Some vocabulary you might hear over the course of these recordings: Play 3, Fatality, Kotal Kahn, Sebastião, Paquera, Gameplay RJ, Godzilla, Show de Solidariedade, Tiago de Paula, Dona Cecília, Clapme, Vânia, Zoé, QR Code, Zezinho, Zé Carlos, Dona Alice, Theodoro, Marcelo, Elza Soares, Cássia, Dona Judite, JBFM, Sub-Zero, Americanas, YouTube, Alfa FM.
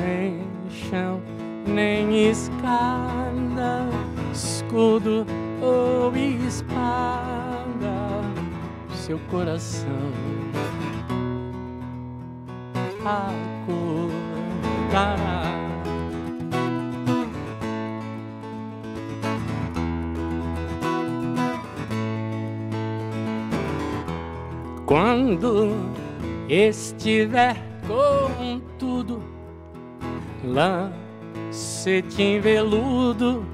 nem chão, nem escada, escudo ou espada, seu coração acordará. Quando estiver com tudo, lancete em veludo,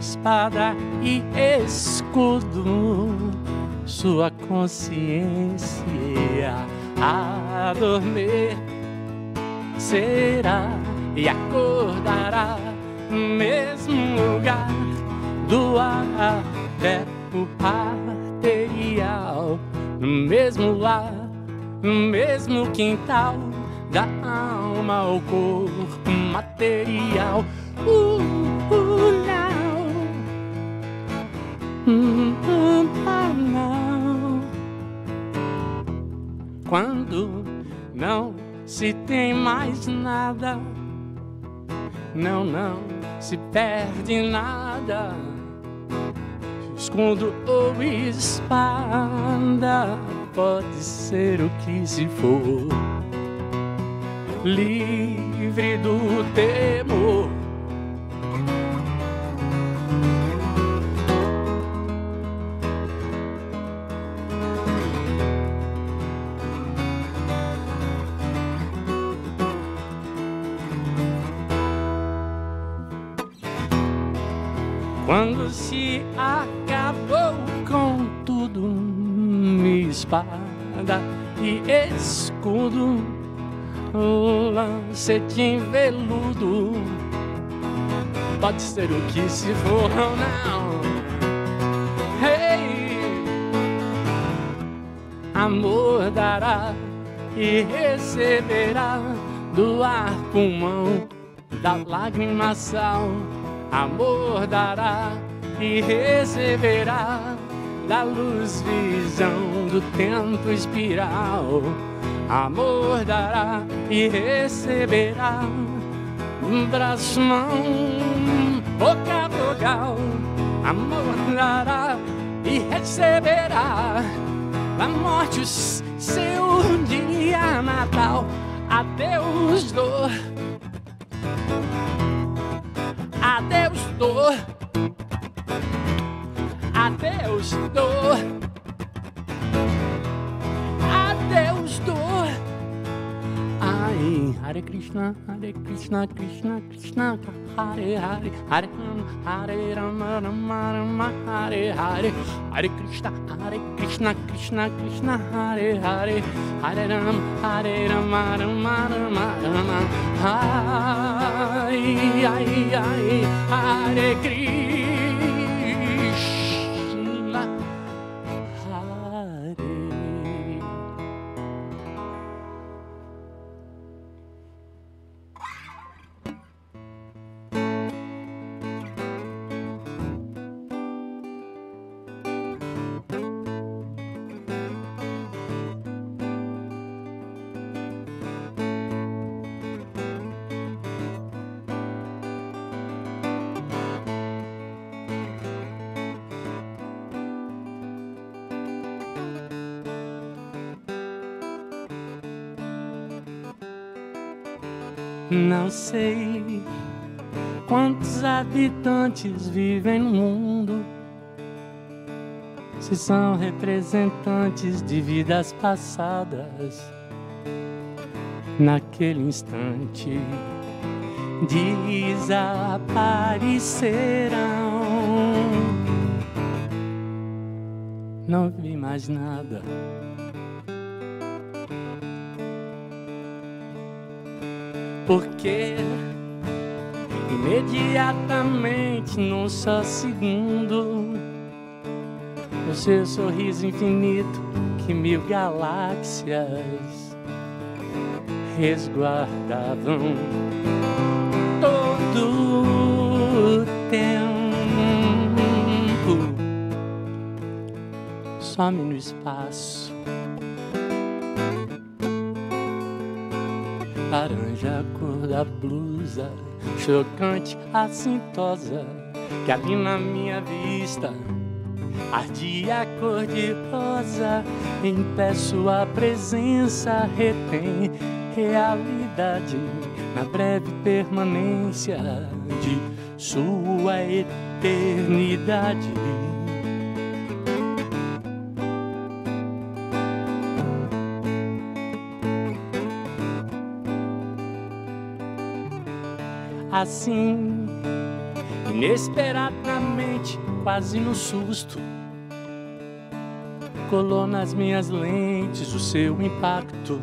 espada e escudo, sua consciência a dormir será e acordará no mesmo lugar do ar até o arterial, no mesmo lar, no mesmo quintal, da alma ao corpo material. Quando não se tem mais nada, não se perde nada, escudo ou espada, pode ser o que se for, livre do temor. Quando se acabou com tudo, espada e escudo, lancete em veludo, pode ser o que se for ou não. Hey! Amor dará e receberá do ar pulmão, da lágrima sal. Amor dará e receberá da luz visão do tempo espiral. Amor dará e receberá braço, mão, boca, vogal. Amor dará e receberá da morte o seu dia natal. Adeus dor, adeus dor, adeus dor, adeus dor. Ai, Hare Krishna, Krishna Krishna, Hare Hare, Hare Rama, Hare Rama, Rama Rama, Hare Hare, Hare Krishna, Krishna Krishna, Hare Hare, Hare Rama, Rama Rama, Rama. Ai, ai, ai, Hare Krishna, Hare. Não sei quantos habitantes vivem no mundo, se são representantes de vidas passadas, naquele instante desaparecerão. Não vi mais nada. Porque imediatamente, num só segundo, o seu sorriso infinito que mil galáxias resguardavam todo o tempo, some no espaço. laranja a cor da blusa, chocante a cintosa, que ali na minha vista ardia cor de rosa. Em pé sua presença retém realidade na breve permanência de sua eternidade. Assim, inesperadamente, quase no susto, colou nas minhas lentes o seu impacto,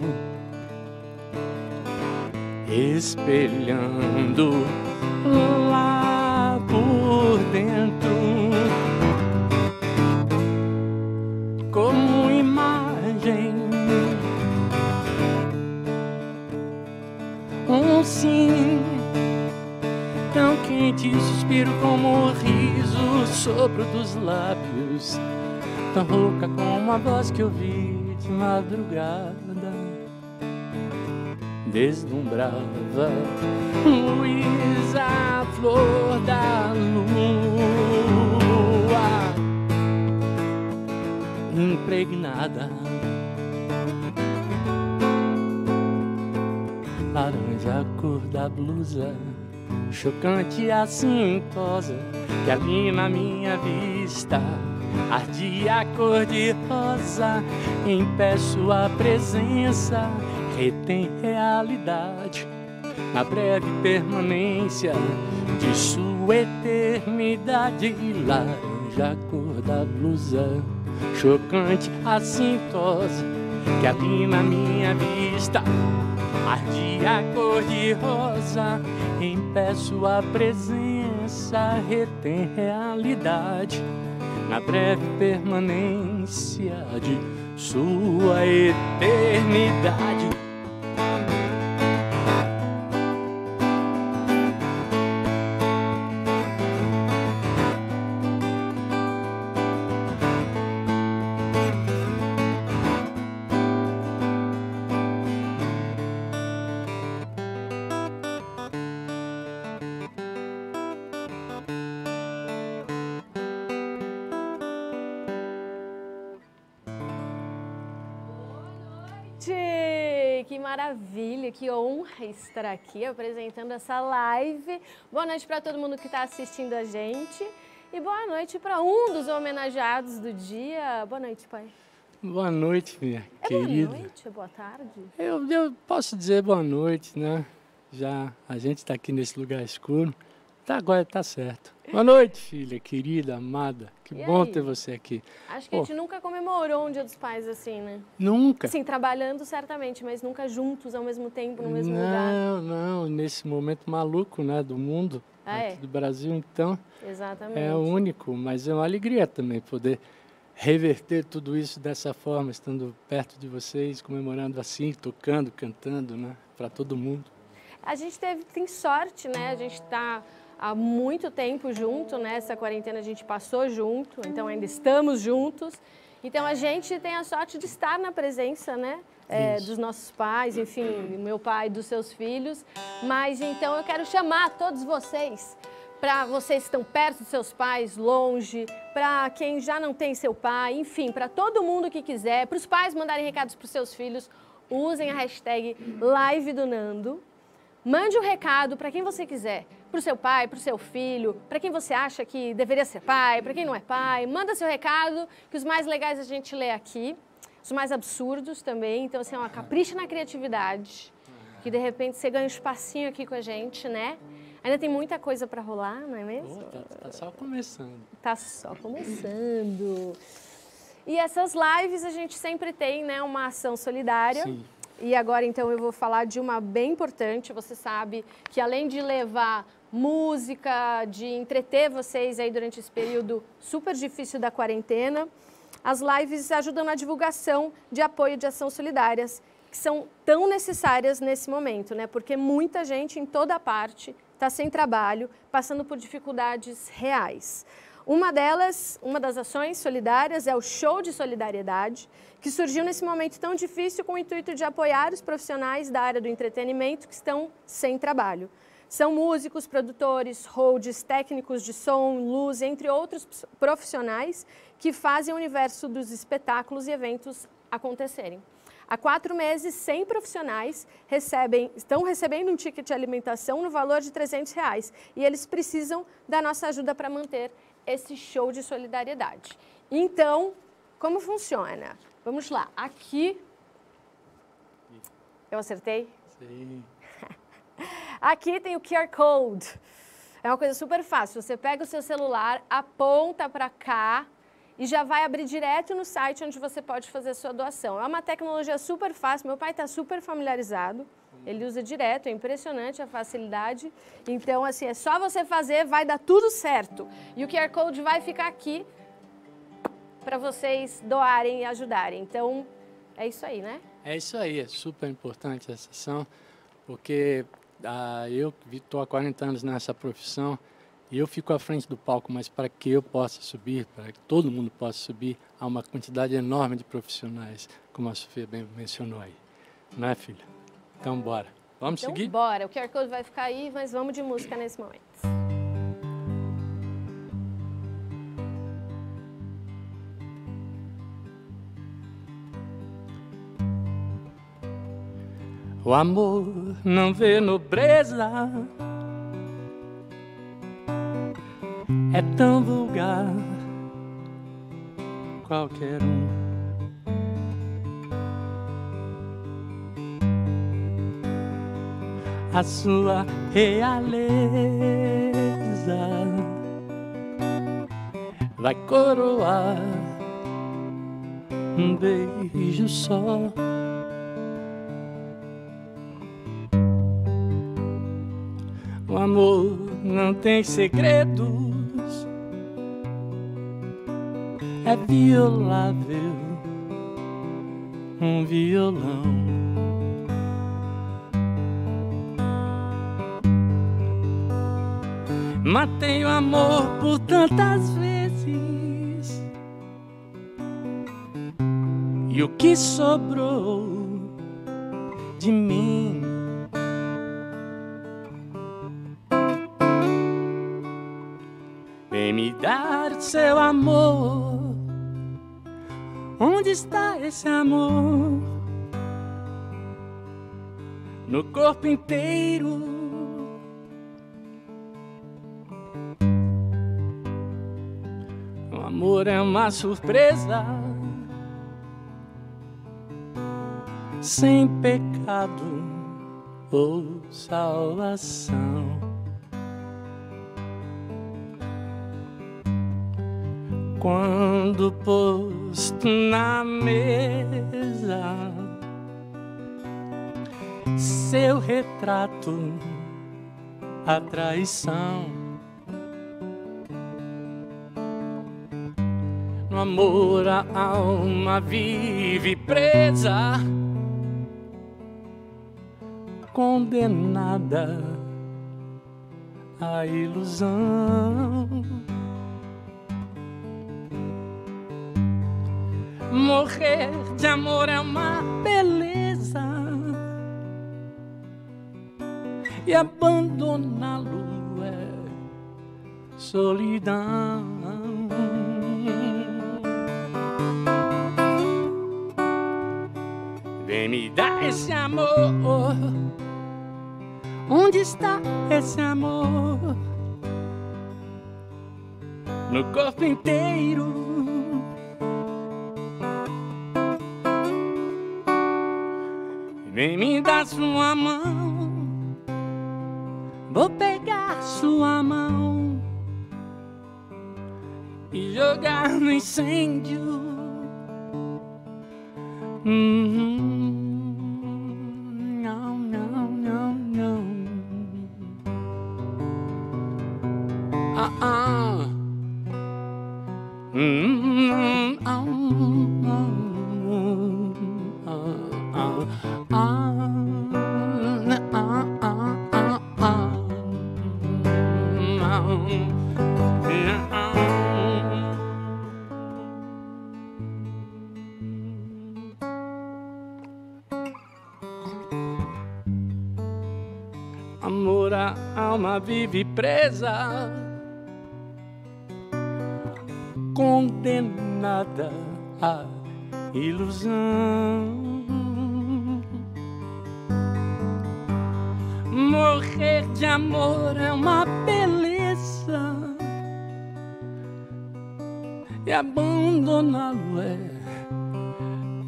espelhando lá por dentro, como imagem, um sim tão quente, suspiro como o riso, sopro dos lábios, tão rouca como a voz que ouvi de madrugada, deslumbrava luz, a flor da lua impregnada, laranja a cor da blusa, chocante e assintosa, que ali na minha vista ardia a cor de rosa. Em pé sua presença retém realidade na breve permanência de sua eternidade. Laranja a cor da blusa, chocante assintosa, que ali na minha vista ardia a cor de rosa. Em pé sua presença retém realidade na breve permanência de sua eternidade. Maravilha, que honra estar aqui apresentando essa live. Boa noite para todo mundo que está assistindo a gente e boa noite para um dos homenageados do dia. Boa noite, pai. Boa noite, minha querida. Boa noite, boa tarde. Eu posso dizer boa noite, né? Já a gente está aqui nesse lugar escuro, tá, agora tá certo. Boa noite, filha, querida, amada. Que e bom aí? Ter você aqui. Acho que a gente nunca comemorou um Dia dos Pais assim, né? Nunca. Sim, trabalhando certamente, mas nunca juntos ao mesmo tempo, no mesmo lugar. Não, nesse momento maluco, né, do mundo, do Brasil, então. Exatamente. É único, mas é uma alegria também poder reverter tudo isso dessa forma, estando perto de vocês, comemorando assim, tocando, cantando, né, para todo mundo. A gente tem sorte, né? A gente tá há muito tempo junto, né? Essa quarentena a gente passou junto, então ainda estamos juntos. Então a gente tem a sorte de estar na presença, né? Dos nossos pais, enfim, meu pai, dos seus filhos. Mas então eu quero chamar todos vocês, para vocês que estão perto dos seus pais, longe, para quem já não tem seu pai, enfim, para todo mundo que quiser, para os pais mandarem recados para os seus filhos, usem a hashtag Live do Nando. Mande um recado para quem você quiser, para o seu pai, para o seu filho, para quem você acha que deveria ser pai, para quem não é pai. Manda seu recado, que os mais legais a gente lê aqui, os mais absurdos também. Então, assim, é uma capricha na criatividade, que de repente você ganha um espacinho aqui com a gente, né? Ainda tem muita coisa para rolar, não é mesmo? Tá só começando. Tá só começando. E essas lives a gente sempre tem, né, uma ação solidária. Sim. E agora, então, eu vou falar de uma bem importante. Você sabe que, além de levar música, de entreter vocês aí durante esse período super difícil da quarentena, as lives ajudam na divulgação de apoio de ações solidárias, que são tão necessárias nesse momento, né? Porque muita gente, em toda parte, está sem trabalho, passando por dificuldades reais. Uma delas, uma das ações solidárias é o Show de Solidariedade, que surgiu nesse momento tão difícil com o intuito de apoiar os profissionais da área do entretenimento que estão sem trabalho. São músicos, produtores, hosts, técnicos de som, luz, entre outros profissionais que fazem o universo dos espetáculos e eventos acontecerem. Há 4 meses, 100 profissionais estão recebendo um ticket de alimentação no valor de R$300 e eles precisam da nossa ajuda para manter esse show de solidariedade. Então, como funciona? Vamos lá. Aqui... Eu acertei? Sim. Aqui tem o QR Code. É uma coisa super fácil. Você pega o seu celular, aponta para cá e já vai abrir direto no site onde você pode fazer a sua doação. É uma tecnologia super fácil. Meu pai está super familiarizado. Ele usa direto. É impressionante a facilidade. Então, assim, é só você fazer, vai dar tudo certo. E o QR Code vai ficar aqui para vocês doarem e ajudarem. Então, é isso aí, né? É isso aí. É super importante essa ação, porque... eu estou há 40 anos nessa profissão e eu fico à frente do palco, mas para que eu possa subir, para que todo mundo possa subir, há uma quantidade enorme de profissionais, como a Sofia bem mencionou aí. Não é, filha? Então, bora. Vamos seguir? Então, bora. O QR Code vai ficar aí, mas vamos de música nesse momento. O amor não vê nobreza, é tão vulgar, qualquer um. A sua realeza vai coroar um beijo só. O amor não tem segredos, é violável, um violão. Matei o amor por tantas vezes, e o que sobrou de mim? Vem me dar seu amor, onde está esse amor? No corpo inteiro. O amor é uma surpresa, sem pecado ou salvação. Quando posto na mesa, seu retrato, a traição. No amor a alma vive presa, condenada à ilusão. Morrer de amor é uma beleza, e abandoná-lo é solidão. Vem me dar esse amor, onde está esse amor? No corpo inteiro. Vem me dar sua mão, vou pegar sua mão e jogar no incêndio. Não, não, não, não. Ah, ah. Ah, ah, ah. amor, a alma vive presa, condenada à ilusão. Morrer de amor é uma beleza, e abandoná-lo é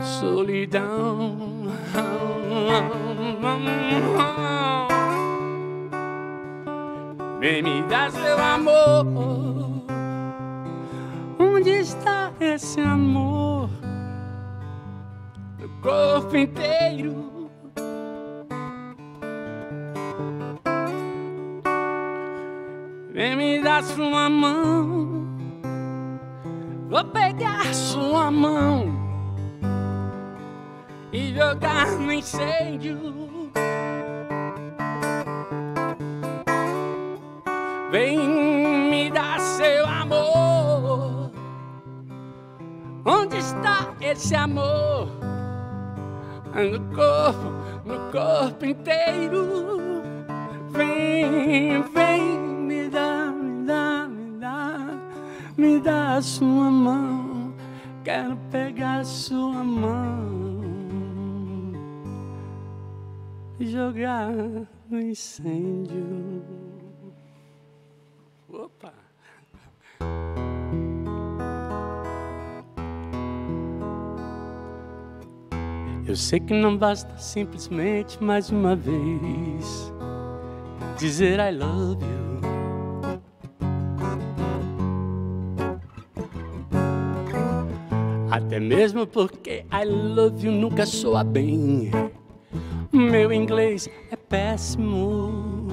solidão. Vem me dar seu amor, onde está esse amor? No corpo inteiro. Vem me dar sua mão, vou pegar sua mão e jogar no incêndio. Vem me dar seu amor, onde está esse amor? No corpo inteiro. Vem, vem. Me dá a sua mão, quero pegar a sua mão e jogar no incêndio. Opa! Eu sei que não basta simplesmente mais uma vez dizer I love you. Até mesmo porque I love you nunca soa bem. Meu inglês é péssimo.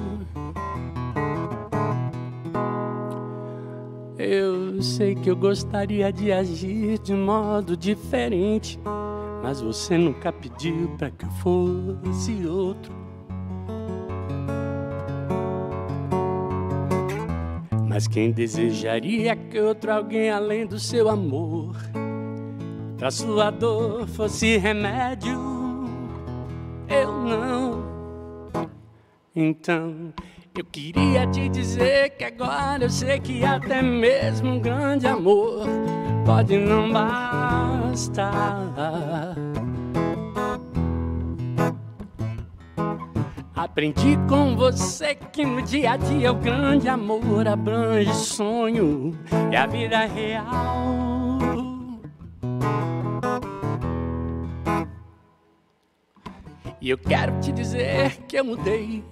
Eu sei que eu gostaria de agir de modo diferente, mas você nunca pediu pra que eu fosse outro. Mas quem desejaria que outro alguém além do seu amor pra sua dor fosse remédio? Eu não. Então eu queria te dizer que agora eu sei que até mesmo um grande amor pode não bastar. Aprendi com você que no dia a dia o grande amor abrange sonho e a vida real. E eu quero te dizer que eu mudei,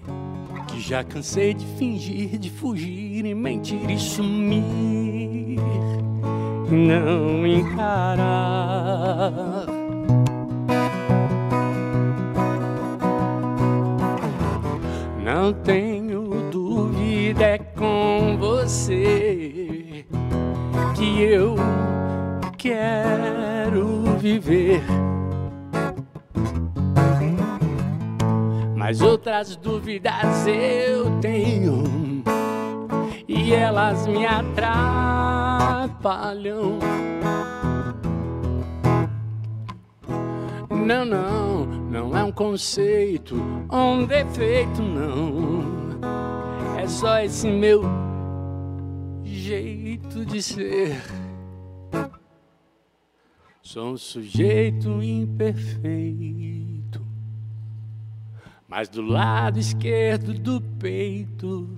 que já cansei de fingir, de fugir e mentir e sumir, e não encarar. Não tenho dúvida, é com você que eu quero viver. Mas outras dúvidas eu tenho e elas me atrapalham. Não, não, não é um conceito ou um defeito, não. É só esse meu jeito de ser. Sou um sujeito imperfeito, mas do lado esquerdo do peito,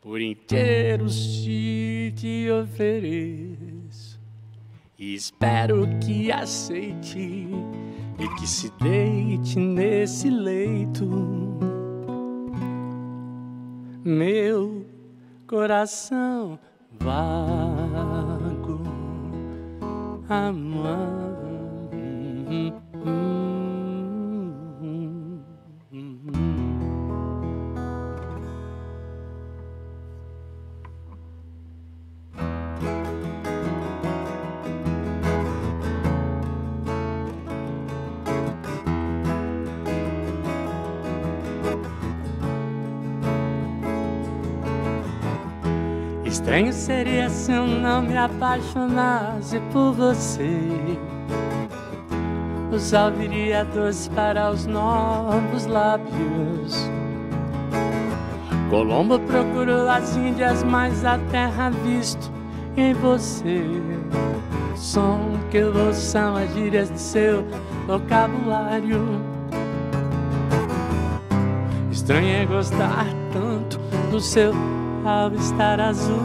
por inteiro te ofereço, e espero que aceite e que se deite nesse leito. Meu coração vago, amando. Estranho seria se eu não me apaixonasse por você. O sal viria doce para os novos lábios Colombo procurou as Índias, mas a terra visto em você. O som que eu ouço são as gírias de seu vocabulário. Estranho é gostar tanto do seu all-star azul.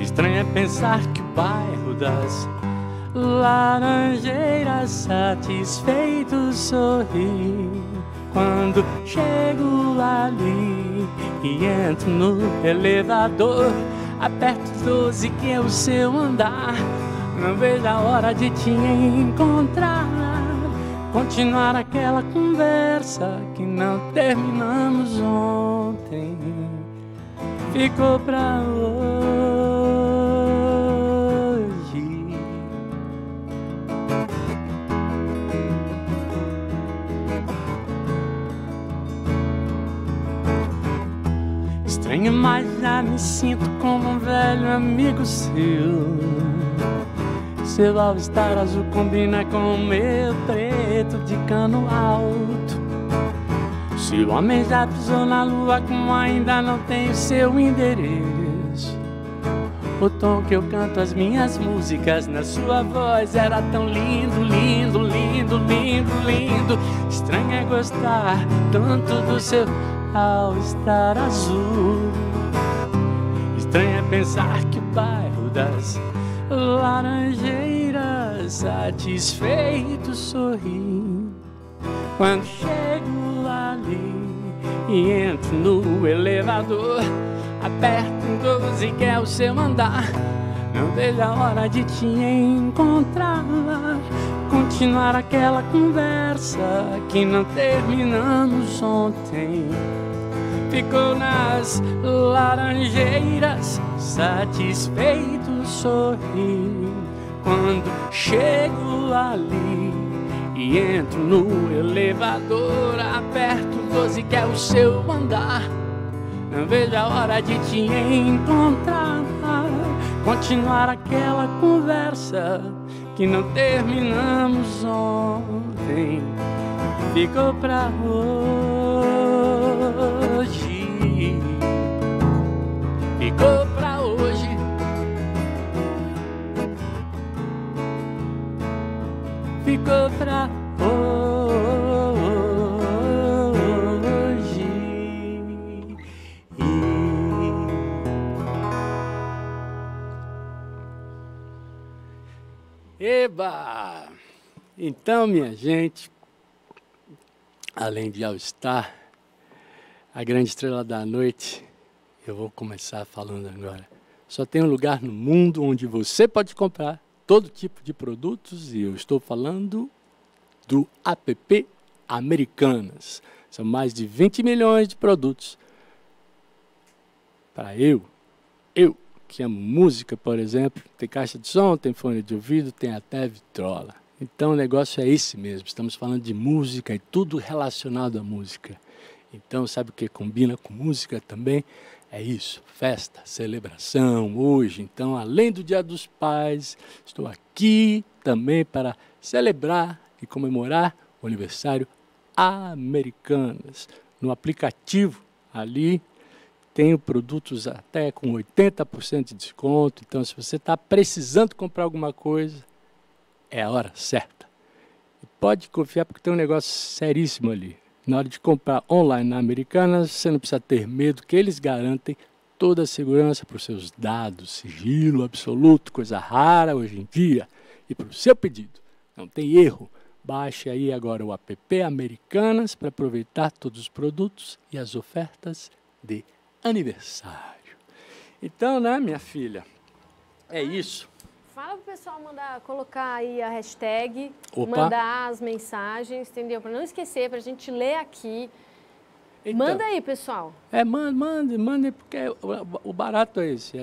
Estranho é pensar que o bairro das Laranjeiras satisfeito sorri quando chego ali e entro no elevador. Aperto 12 que é o seu andar. Não vejo a hora de te encontrar. Continuar aquela conversa que não terminamos ontem. Ficou pra hoje. Estranho, mas já me sinto como um velho amigo seu. Seu all-star azul combina com o meu preto de cano alto. Se o homem já pisou na lua, como ainda não tem o seu endereço. O tom que eu canto as minhas músicas na sua voz era tão lindo, lindo, lindo, lindo, lindo. Estranho é gostar tanto do seu all-star azul. Estranho é pensar que o bairro das Laranjeiras satisfeito sorri quando chego ali e entro no elevador. Aperto um 12 que é o seu andar. Não vejo a hora de te encontrar. Continuar aquela conversa que não terminamos ontem. Ficou nas Laranjeiras satisfeito sorri quando chego ali e entro no elevador. Aperto 12 que é o seu andar. Não vejo a hora de te encontrar. Continuar aquela conversa que não terminamos ontem. Ficou pra hoje. Ficou pra hoje. Ficou pra hoje. Eba! Então, minha gente, além de all-star, a grande estrela da noite, eu vou começar falando agora. Só tem um lugar no mundo onde você pode comprar todo tipo de produtos e eu estou falando do app Americanas. São mais de 20 milhões de produtos. Para eu que amo música, por exemplo, tem caixa de som, tem fone de ouvido, tem até vitrola. Então o negócio é esse mesmo, estamos falando de música e tudo relacionado à música. Então, sabe o que combina com música também? É isso, festa, celebração, hoje. Então, além do Dia dos Pais, estou aqui também para celebrar e comemorar o aniversário Americanas. No aplicativo ali, tenho produtos até com 80% de desconto. Então, se você está precisando comprar alguma coisa, é a hora certa. E pode confiar, porque tem um negócio seríssimo ali. Na hora de comprar online na Americanas, você não precisa ter medo, que eles garantem toda a segurança para os seus dados, sigilo absoluto, coisa rara hoje em dia, e para o seu pedido. Não tem erro. Baixe aí agora o app Americanas para aproveitar todos os produtos e as ofertas de aniversário. Então, né, minha filha, é isso. Fala pro pessoal mandar, colocar aí a hashtag, opa, mandar as mensagens, entendeu? Para não esquecer, para a gente ler aqui. Então, manda aí, pessoal. É, manda, porque o barato é esse.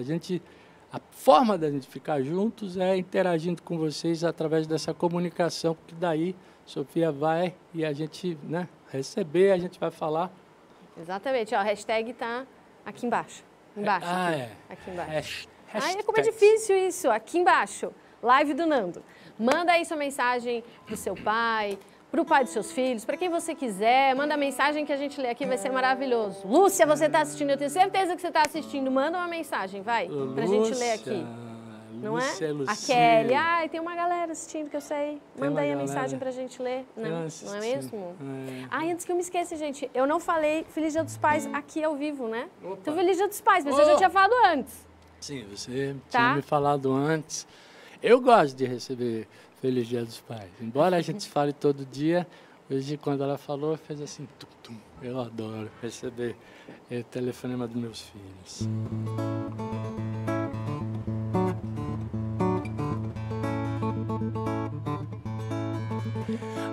A forma da gente ficar juntos é interagindo com vocês através dessa comunicação, porque daí Sofia vai e a gente, né, receber, a gente vai falar. Exatamente, ó, a hashtag tá aqui embaixo. Aqui embaixo. Ai, como é difícil isso, aqui embaixo, live do Nando. Manda aí sua mensagem do seu pai, para o pai dos seus filhos, para quem você quiser, manda mensagem que a gente lê aqui, vai ser maravilhoso. Lúcia, você está assistindo, eu tenho certeza que você está assistindo, manda uma mensagem, vai, para a gente ler aqui. Não é? A Kelly, ai, tem uma galera assistindo que eu sei. Manda aí a mensagem pra gente ler. Não, não é mesmo? É. Ai, antes que eu me esqueça, gente, eu não falei Feliz Dia dos Pais aqui ao vivo, né? Opa. Então, Feliz Dia dos Pais, mas eu já tinha falado antes. Sim, você tinha me falado antes. Eu gosto de receber Feliz Dia dos Pais. Embora a gente fale todo dia, hoje, quando ela falou, fez assim, tum-tum. Eu adoro receber o telefonema dos meus filhos.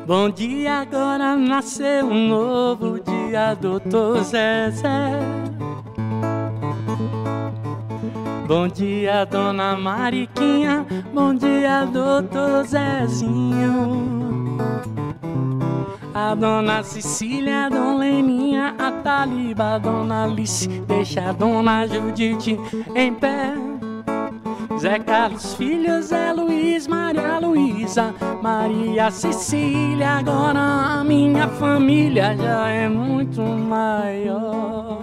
Bom dia, agora nasceu um novo dia, doutor Zezé. Bom dia, dona Mariquinha, bom dia, doutor Zezinho. A dona Cecília, a dona Leninha, a Tatiba, a dona Alice, deixa a dona Judite em pé. Zé Carlos, filho, Zé Luiz, Maria Luísa, Maria Cecília, agora a minha família já é muito maior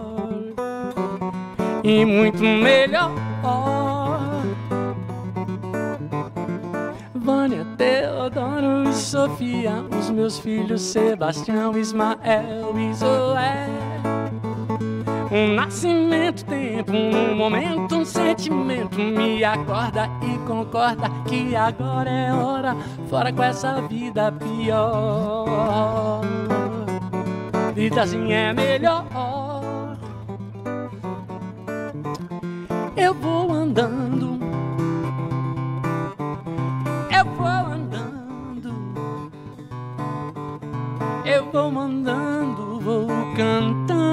e muito melhor. Vânia, Theodoro e Sofia, os meus filhos Sebastião, Ismael e Zoé. Um nascimento, tempo, um momento, um sentimento me acorda e concorda que agora é hora, fora com essa vida pior. Vida assim é melhor. Eu vou andando, eu vou andando, eu vou andando, vou cantando.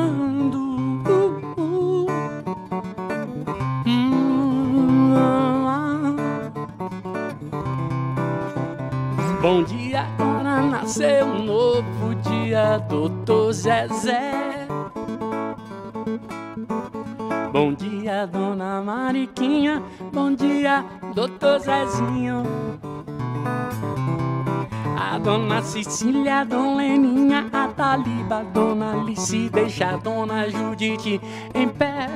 Bom dia, agora nasceu um novo dia, doutor Zezé. Bom dia, dona Mariquinha, bom dia, doutor Zezinho. A dona Cecília, a dona Leninha, a Tatiba, a dona Alice, deixa a dona Judite em pé.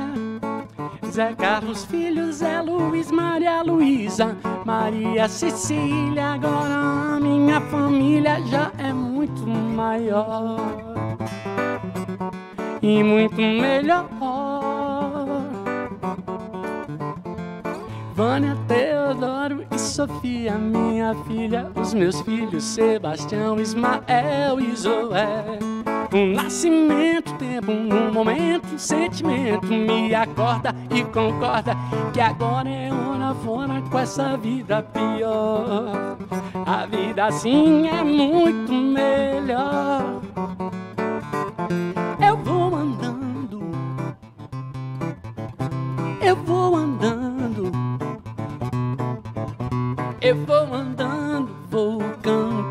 Zé Carlos, filho, Zé Luiz, Maria Luísa, Maria Cecília, agora a minha família já é muito maior e muito melhor. Vânia, Theodoro e Sofia, minha filha, os meus filhos Sebastião, Ismael e Zoé. Um nascimento, tempo, um momento, um sentimento me acorda e concorda que agora é hora, fora com essa vida pior. A vida assim é muito melhor. Eu vou andando, eu vou andando, eu vou andando, vou cantando.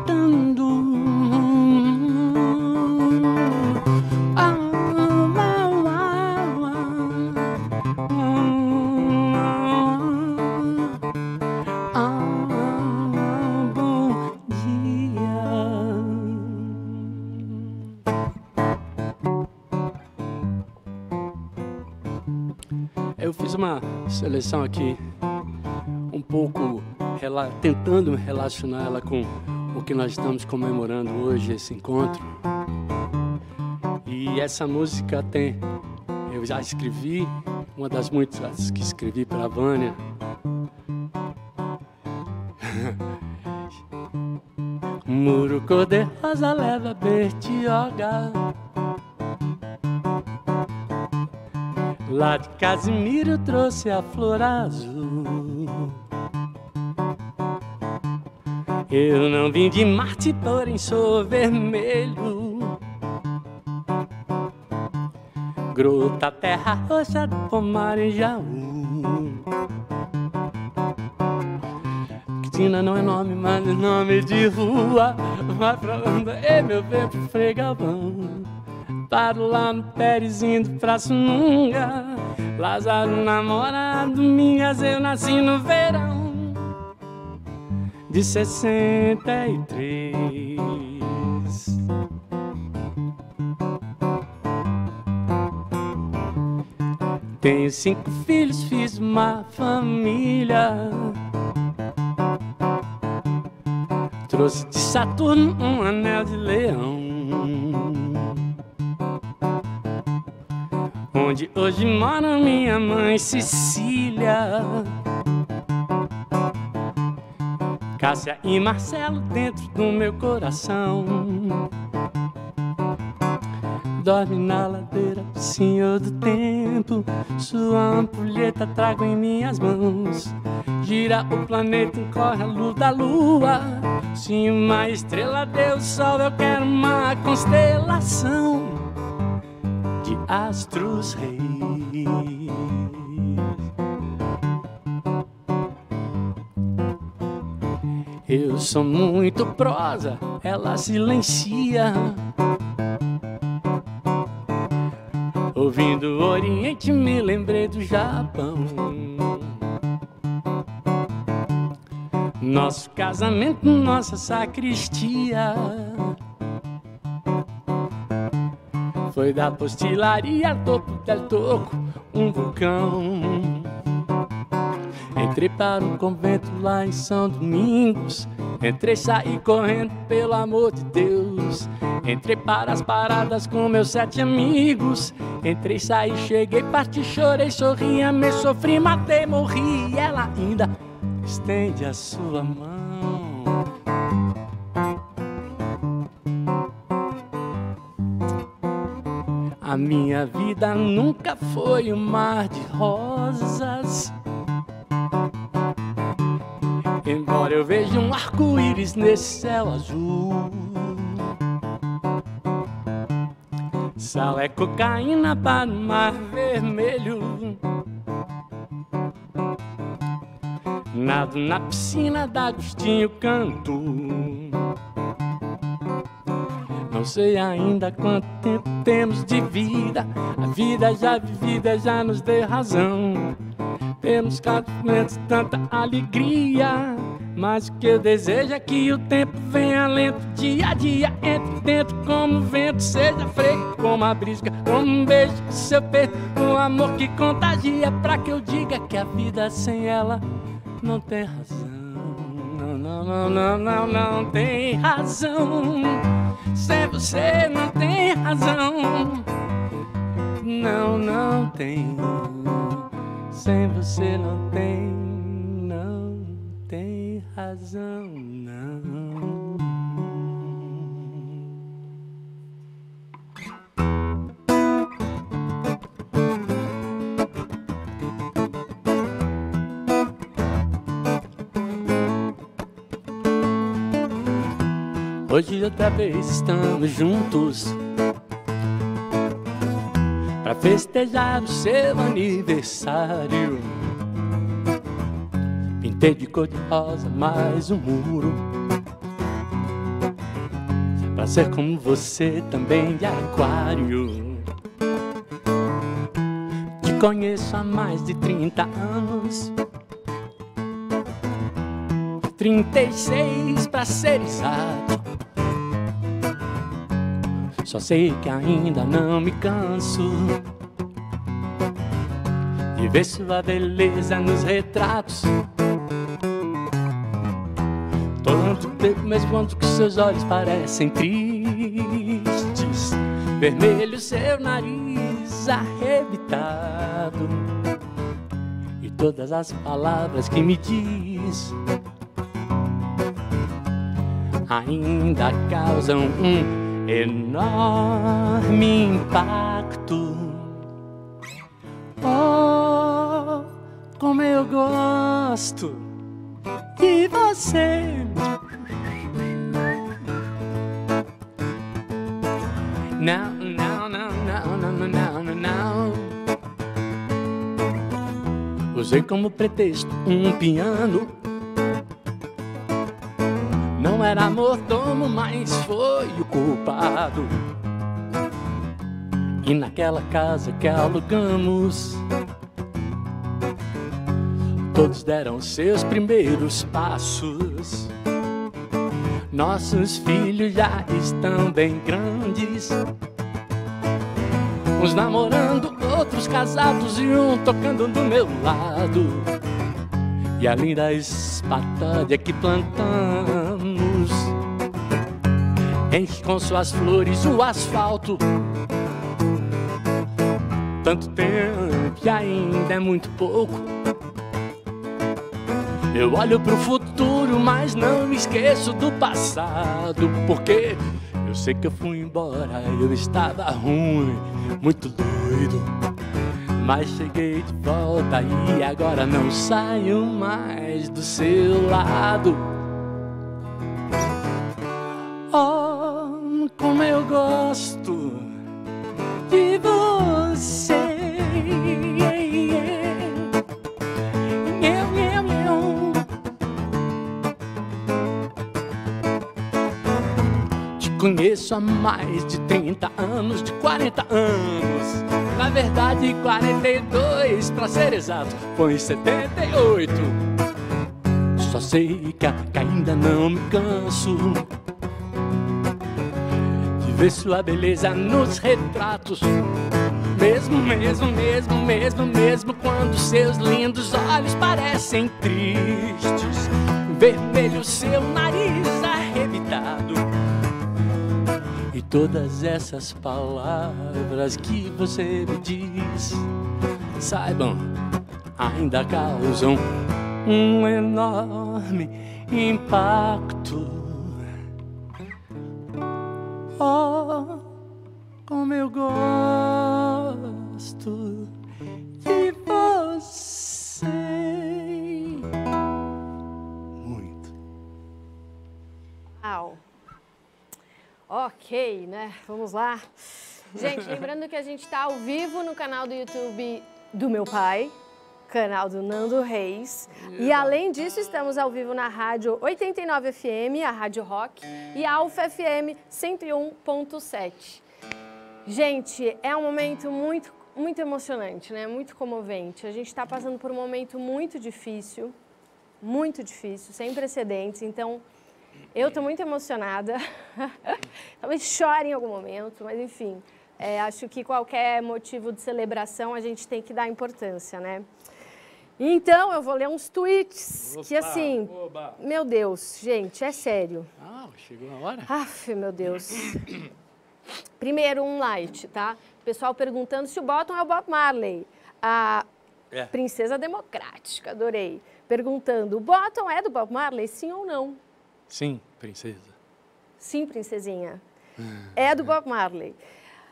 Uma seleção aqui um pouco tentando relacionar ela com o que nós estamos comemorando hoje, esse encontro. E essa música tem, eu já escrevi, uma das muitas que escrevi para a Vânia. Muro cor-de-rosa leva bertioga, lá de Casimiro trouxe a flor azul. Eu não vim de Marte, porém sou vermelho. Grota, terra roxa do pomar em Jaú. Cristina não é nome, mas é nome de rua. Vai pra Landa, ei meu bem, pro Fregavão. Paro lá no Pérez indo pra Sununga, Lázaro namora Domingas, eu nasci no verão de 63. Tenho 5 filhos, fiz uma família. Trouxe de Saturno um anel de leão, onde hoje mora minha mãe Cecília. Cássia e Marcelo dentro do meu coração. Dorme na ladeira, senhor do tempo. Sua ampulheta trago em minhas mãos. Gira o planeta, corre a luz da lua. Se uma estrela deu sol, eu quero uma constelação de astros reis. Eu sou muito prosa, ela silencia, ouvindo o Oriente me lembrei do Japão. Nosso casamento, nossa sacristia, foi da postilaria, topo del toco, um vulcão. Entrei para um convento lá em São Domingos. Entrei, saí correndo, pelo amor de Deus. Entrei para as paradas com meus 7 amigos. Entrei, saí, cheguei, parti, chorei, sorri, amei, sofri, matei, morri. E ela ainda estende a sua mão. A minha vida nunca foi um mar de rosas, embora eu veja um arco-íris nesse céu azul. Sal é cocaína para o mar vermelho. Nado na piscina da Agostinho Canto. Não sei ainda quanto tempo temos de vida. A vida já vivida já nos deu razão. Temos cantos, tanta alegria, mas o que eu desejo é que o tempo venha lento. Dia a dia, entre dentro como vento. Seja freio como a brisca, como um beijo do seu peito. Um amor que contagia, pra que eu diga que a vida sem ela não tem razão. Não, não, não, não, não, não tem razão. Sem você não tem razão. Não, não tem. Sem você não tem, não tem razão, não. Hoje outra vez estamos juntos pra festejar o seu aniversário. Pintei de cor de rosa mais um muro, pra ser como você também de aquário. Te conheço há mais de 30 anos, 36 pra ser exato. Só sei que ainda não me canso de ver sua beleza nos retratos. Todo tempo mesmo quanto que seus olhos parecem tristes. Vermelho seu nariz arrebitado e todas as palavras que me diz ainda causam um enorme impacto. Oh, como eu gosto de você. Não, não, não, não, não, não, não, não. Usei como pretexto um piano. Não era mordomo, mas foi o culpado. E naquela casa que alugamos, todos deram seus primeiros passos. Nossos filhos já estão bem grandes, uns namorando, outros casados e um tocando do meu lado. E a linda espatânia que plantamos enche com suas flores o asfalto. Tanto tempo e ainda é muito pouco. Eu olho pro futuro, mas não me esqueço do passado, porque eu sei que eu fui embora, eu estava ruim, muito doido, mas cheguei de volta e agora não saio mais do seu lado. Oh, como eu gosto de você. Conheço há mais de 30 anos, de 40 anos, na verdade 42 pra ser exato, foi em 78. Só sei que ainda não me canso de ver sua beleza nos retratos. Mesmo quando seus lindos olhos parecem tristes, vermelho seu nariz arrebitado. E todas essas palavras que você me diz, saibam, ainda causam um enorme impacto. Oh, como eu gosto de você. Muito. Uau. Ok, né? Vamos lá. Gente, lembrando que a gente está ao vivo no canal do YouTube do meu pai, canal do Nando Reis. E além disso, estamos ao vivo na rádio 89FM, a Rádio Rock, e a Alfa FM 101.7. Gente, é um momento muito emocionante, né? Muito comovente. A gente está passando por um momento muito difícil, sem precedentes, então... Eu estou muito emocionada, talvez chore em algum momento, mas enfim, acho que qualquer motivo de celebração a gente tem que dar importância, né? Então, eu vou ler uns tweets, opa, que assim, oba. Meu Deus, gente, é sério. Ah, chegou na hora? Aff, meu Deus. Primeiro, um light, tá? O pessoal perguntando se o Bottom é o Bob Marley, a princesa democrática, adorei. Perguntando, o Bottom é do Bob Marley, sim ou não? Sim, princesa. Sim, princesinha. É do Bob Marley.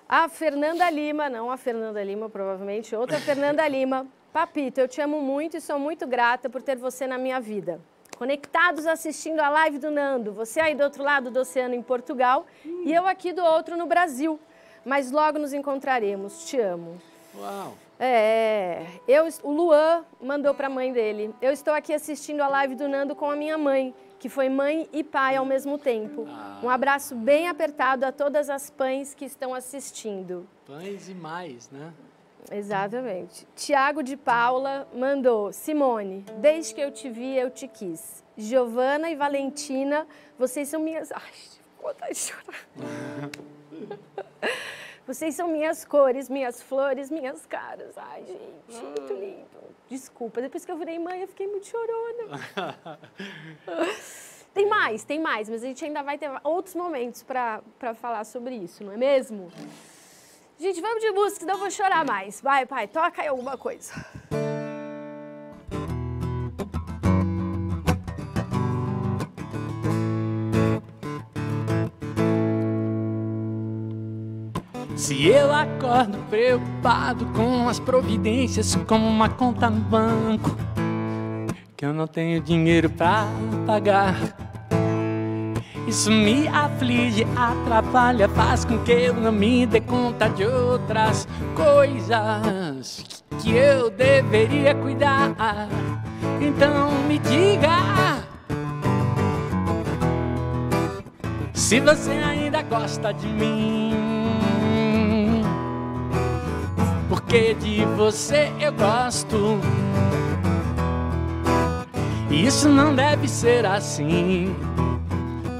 A Fernanda Lima, não a Fernanda Lima, provavelmente, outra Fernanda Lima. Papito, eu te amo muito e sou muito grata por ter você na minha vida. Conectados assistindo a live do Nando, você aí do outro lado do oceano em Portugal e eu aqui do outro no Brasil. Mas logo nos encontraremos, te amo. Uau. É, o Luan mandou para a mãe dele. Eu estou aqui assistindo a live do Nando com a minha mãe, que foi mãe e pai ao mesmo tempo. Ah. Um abraço bem apertado a todas as pães que estão assistindo. Pães e mais, né? Exatamente. Tiago de Paula mandou, Simone, desde que eu te vi, eu te quis. Giovana e Valentina, vocês são minhas... Ai, vou até chorar. Vocês são minhas cores, minhas flores, minhas caras. Ai, gente, muito lindo. Desculpa, depois que eu virei mãe, eu fiquei muito chorona. tem mais, mas a gente ainda vai ter outros momentos para falar sobre isso, não é mesmo? Gente, vamos de música, senão eu vou chorar mais. Vai, pai, toca aí alguma coisa. Se eu acordo preocupado com as providências, como uma conta no banco que eu não tenho dinheiro pra pagar, isso me aflige, atrapalha, faz com que eu não me dê conta de outras coisas que eu deveria cuidar. Então me diga se você ainda gosta de mim, porque de você eu gosto. E isso não deve ser assim,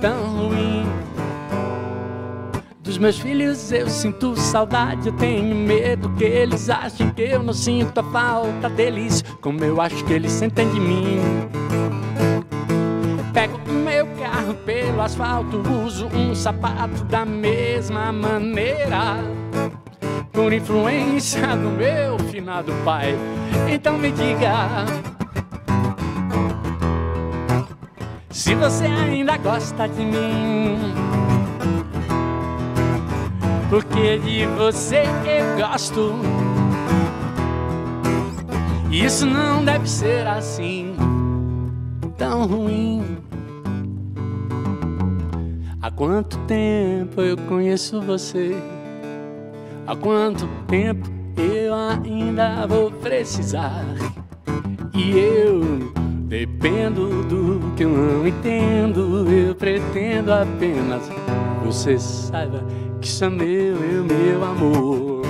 tão ruim. Do dos meus filhos eu sinto saudade. Eu tenho medo que eles achem que eu não sinto a falta deles, como eu acho que eles sentem de mim. Pego o meu carro pelo asfalto, uso um sapato da mesma maneira, por influência do meu finado pai. Então me diga, se você ainda gosta de mim, porque de você eu gosto. Isso não deve ser assim, tão ruim. Há quanto tempo eu conheço você? Há quanto tempo eu ainda vou precisar? E eu dependo do que eu não entendo. Eu pretendo apenas você saiba que sou eu, meu amor.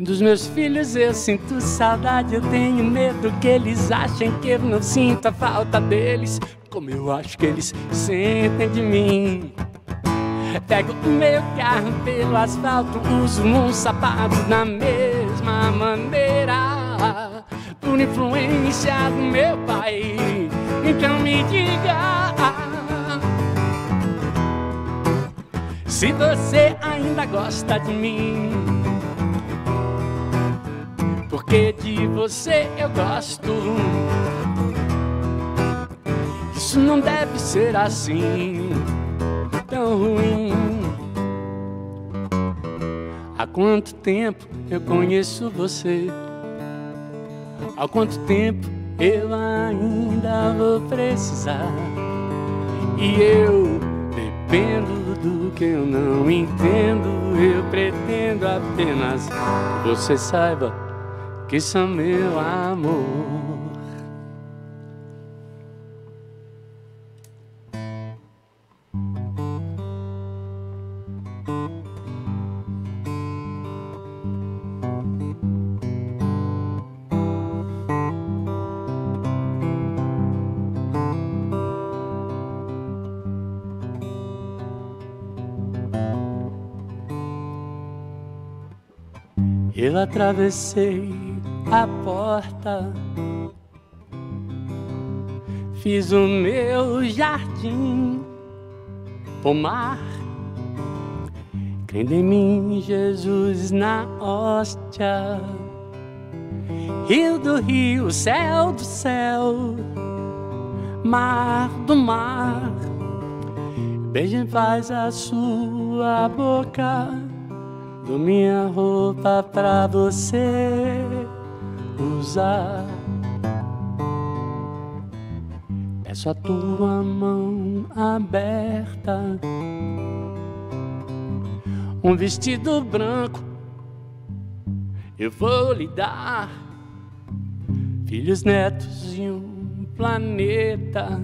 Dos meus filhos eu sinto saudade. Eu tenho medo que eles achem que eu não sinto a falta deles, como eu acho que eles sentem de mim. Pego o meu carro pelo asfalto, uso um sapato da mesma maneira, por influência do meu pai. Então me diga, se você ainda gosta de mim, porque de você eu gosto. Isso não deve ser assim, tão ruim. Há quanto tempo eu conheço você? Há quanto tempo eu ainda vou precisar? E eu dependo do que eu não entendo. Eu pretendo apenas que você saiba que sou meu amor. Eu atravessei a porta, fiz o meu jardim, pomar. Crendo em mim, Jesus na hóstia, rio do rio, céu do céu, mar do mar. Beijo em paz a sua boca, dou minha roupa pra você usar. Peço a tua mão aberta, um vestido branco eu vou lhe dar, filhos, netos e um planeta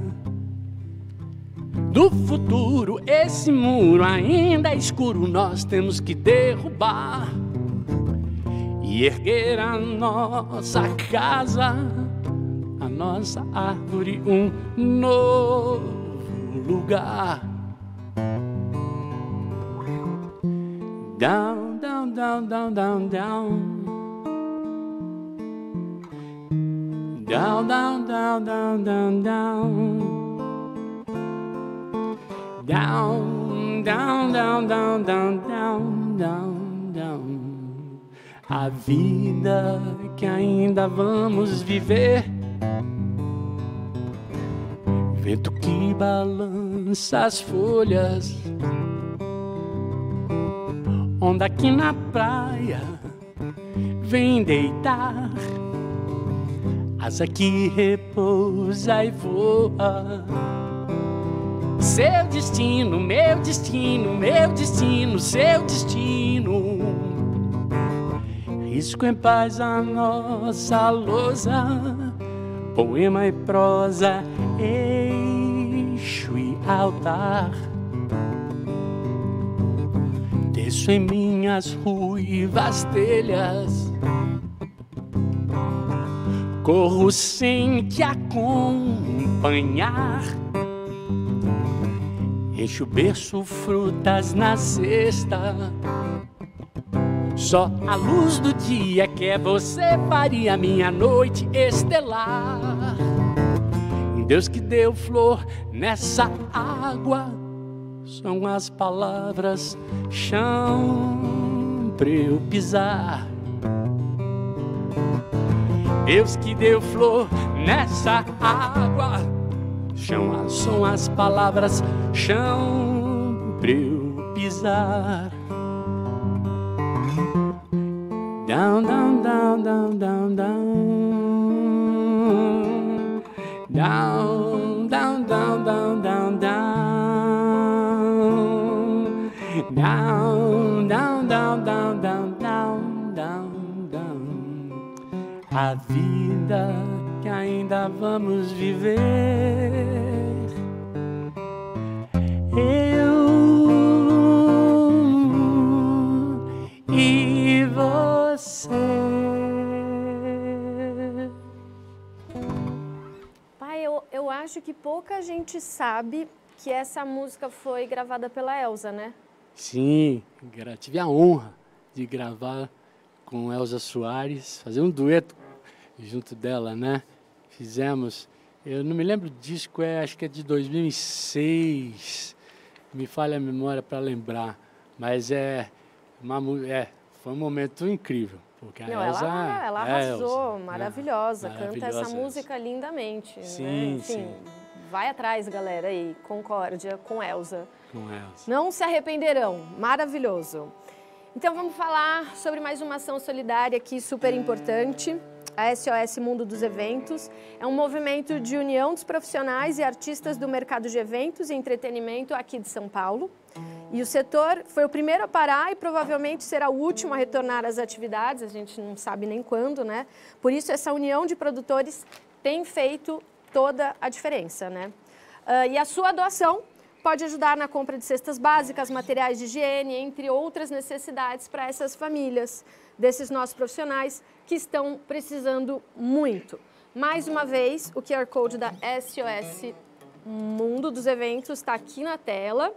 do futuro. Esse muro ainda é escuro, nós temos que derrubar e erguer a nossa casa, a nossa árvore, um novo lugar. Down, down, down, down, down, down. Down, down, down, down, down, down. Down, down, down, down, down, down, down, down. A vida que ainda vamos viver, vento que balança as folhas, onda aqui na praia, vem deitar, asa que repousa e voa. Seu destino, meu destino, meu destino, seu destino. Risco em paz a nossa lousa, poema e prosa, eixo e altar. Desço em minhas ruivas telhas, corro sem te acompanhar. Encho o berço, frutas na cesta. Só a luz do dia que é você faria minha noite estelar. Deus que deu flor nessa água são as palavras chão pra eu pisar. Deus que deu flor nessa água são as palavras chão pra eu pisar. Down, down, down, down, down, down, down, down, down, down, down, down, down, down, down, down, down, down, down, down. A vida que ainda vamos viver. Eu e você. Pai, eu acho que pouca gente sabe que essa música foi gravada pela Elza, né? Sim, tive a honra de gravar com Elza Soares, fazer um dueto junto dela, né? Fizemos, eu não me lembro o disco, acho que é de 2006, me falha a memória para lembrar, mas foi um momento incrível. Porque a Elza, ela arrasou, Elza, maravilhosa, canta essa música lindamente. Sim, né? Enfim, sim. Vai atrás, galera, aí, concórdia com Elza. Com Elza. Não se arrependerão, maravilhoso. Então vamos falar sobre mais uma ação solidária aqui, super importante. A SOS Mundo dos Eventos é um movimento de união dos profissionais e artistas do mercado de eventos e entretenimento aqui de São Paulo. E o setor foi o primeiro a parar e provavelmente será o último a retornar às atividades, a gente não sabe nem quando, né? Por isso, essa união de produtores tem feito toda a diferença, né? E a sua doação pode ajudar na compra de cestas básicas, materiais de higiene, entre outras necessidades para essas famílias, desses nossos profissionais que estão precisando muito. Mais uma vez, o QR Code da SOS Mundo dos Eventos está aqui na tela.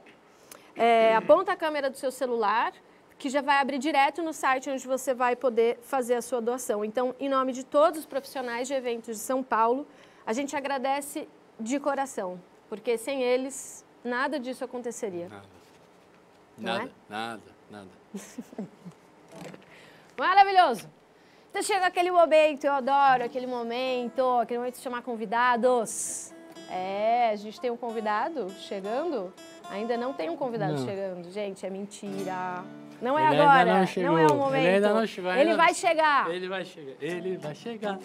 Aponta a câmera do seu celular, que já vai abrir direto no site onde você vai poder fazer a sua doação. Então, em nome de todos os profissionais de eventos de São Paulo, a gente agradece de coração, porque sem eles, nada disso aconteceria. Nada. Maravilhoso! Então chega aquele momento, Theodoro, aquele momento de chamar convidados. A gente tem um convidado chegando... Ainda não tem um convidado chegando, gente, é mentira. Não é agora, não é o momento. Ele vai chegar. Ele vai chegar.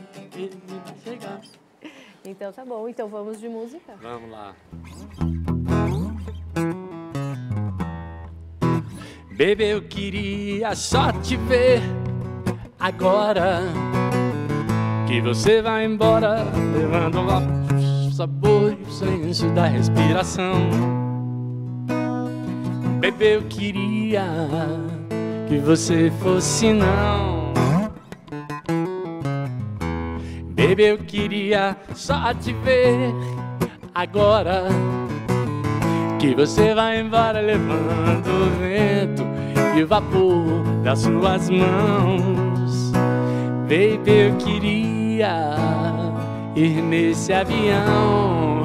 Então tá bom, então vamos de música. Vamos lá. Bebê, eu queria só te ver agora que você vai embora, levando o sabor e o silêncio da respiração. Bebê, eu queria que você fosse não. Bebê, eu queria só te ver agora que você vai embora, levando o vento e o vapor das suas mãos. Bebê, eu queria ir nesse avião.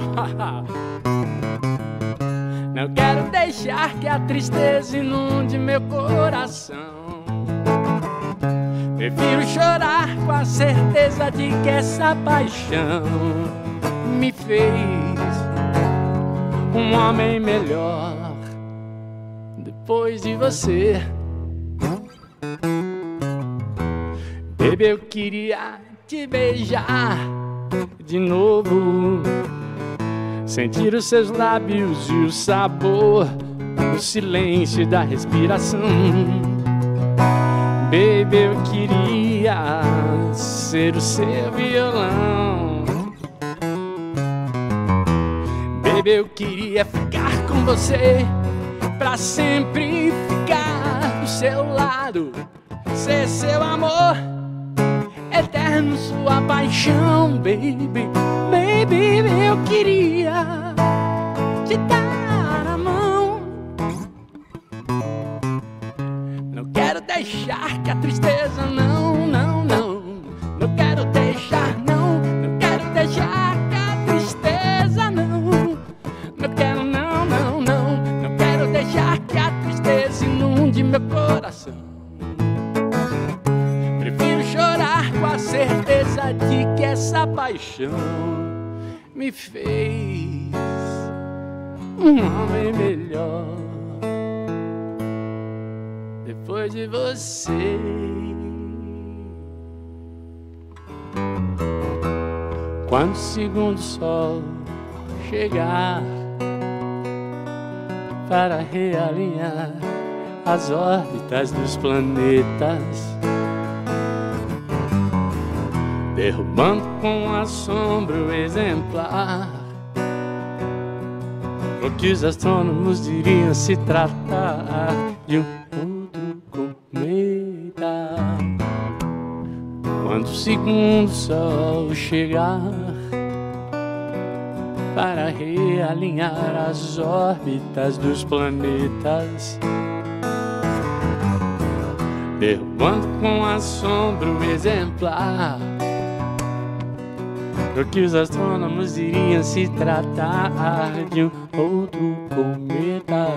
Não quero deixar que a tristeza inunde meu coração. Prefiro chorar com a certeza de que essa paixão me fez um homem melhor depois de você. Bebê, eu queria te beijar de novo, sentir os seus lábios e o sabor, o silêncio da respiração. Baby, eu queria ser o seu violão. Baby, eu queria ficar com você, pra sempre ficar do seu lado, ser seu amor. eterno sua paixão, baby. Baby, eu queria te dar a mão. Não quero deixar que a tristeza não, não, não. Não quero deixar, não. Não quero deixar que a tristeza não. Não quero, não, não, não. Não quero deixar que a tristeza inunde meu coração. Certeza de que essa paixão me fez um homem melhor. Depois de você, quando o segundo sol chegar para realinhar as órbitas dos planetas, derrubando com assombro exemplar o que os astrônomos diriam se tratar de um mundo cometa. Quando o segundo sol chegar para realinhar as órbitas dos planetas, derrubando com assombro exemplar o que os astrônomos iriam se tratar de um outro cometa.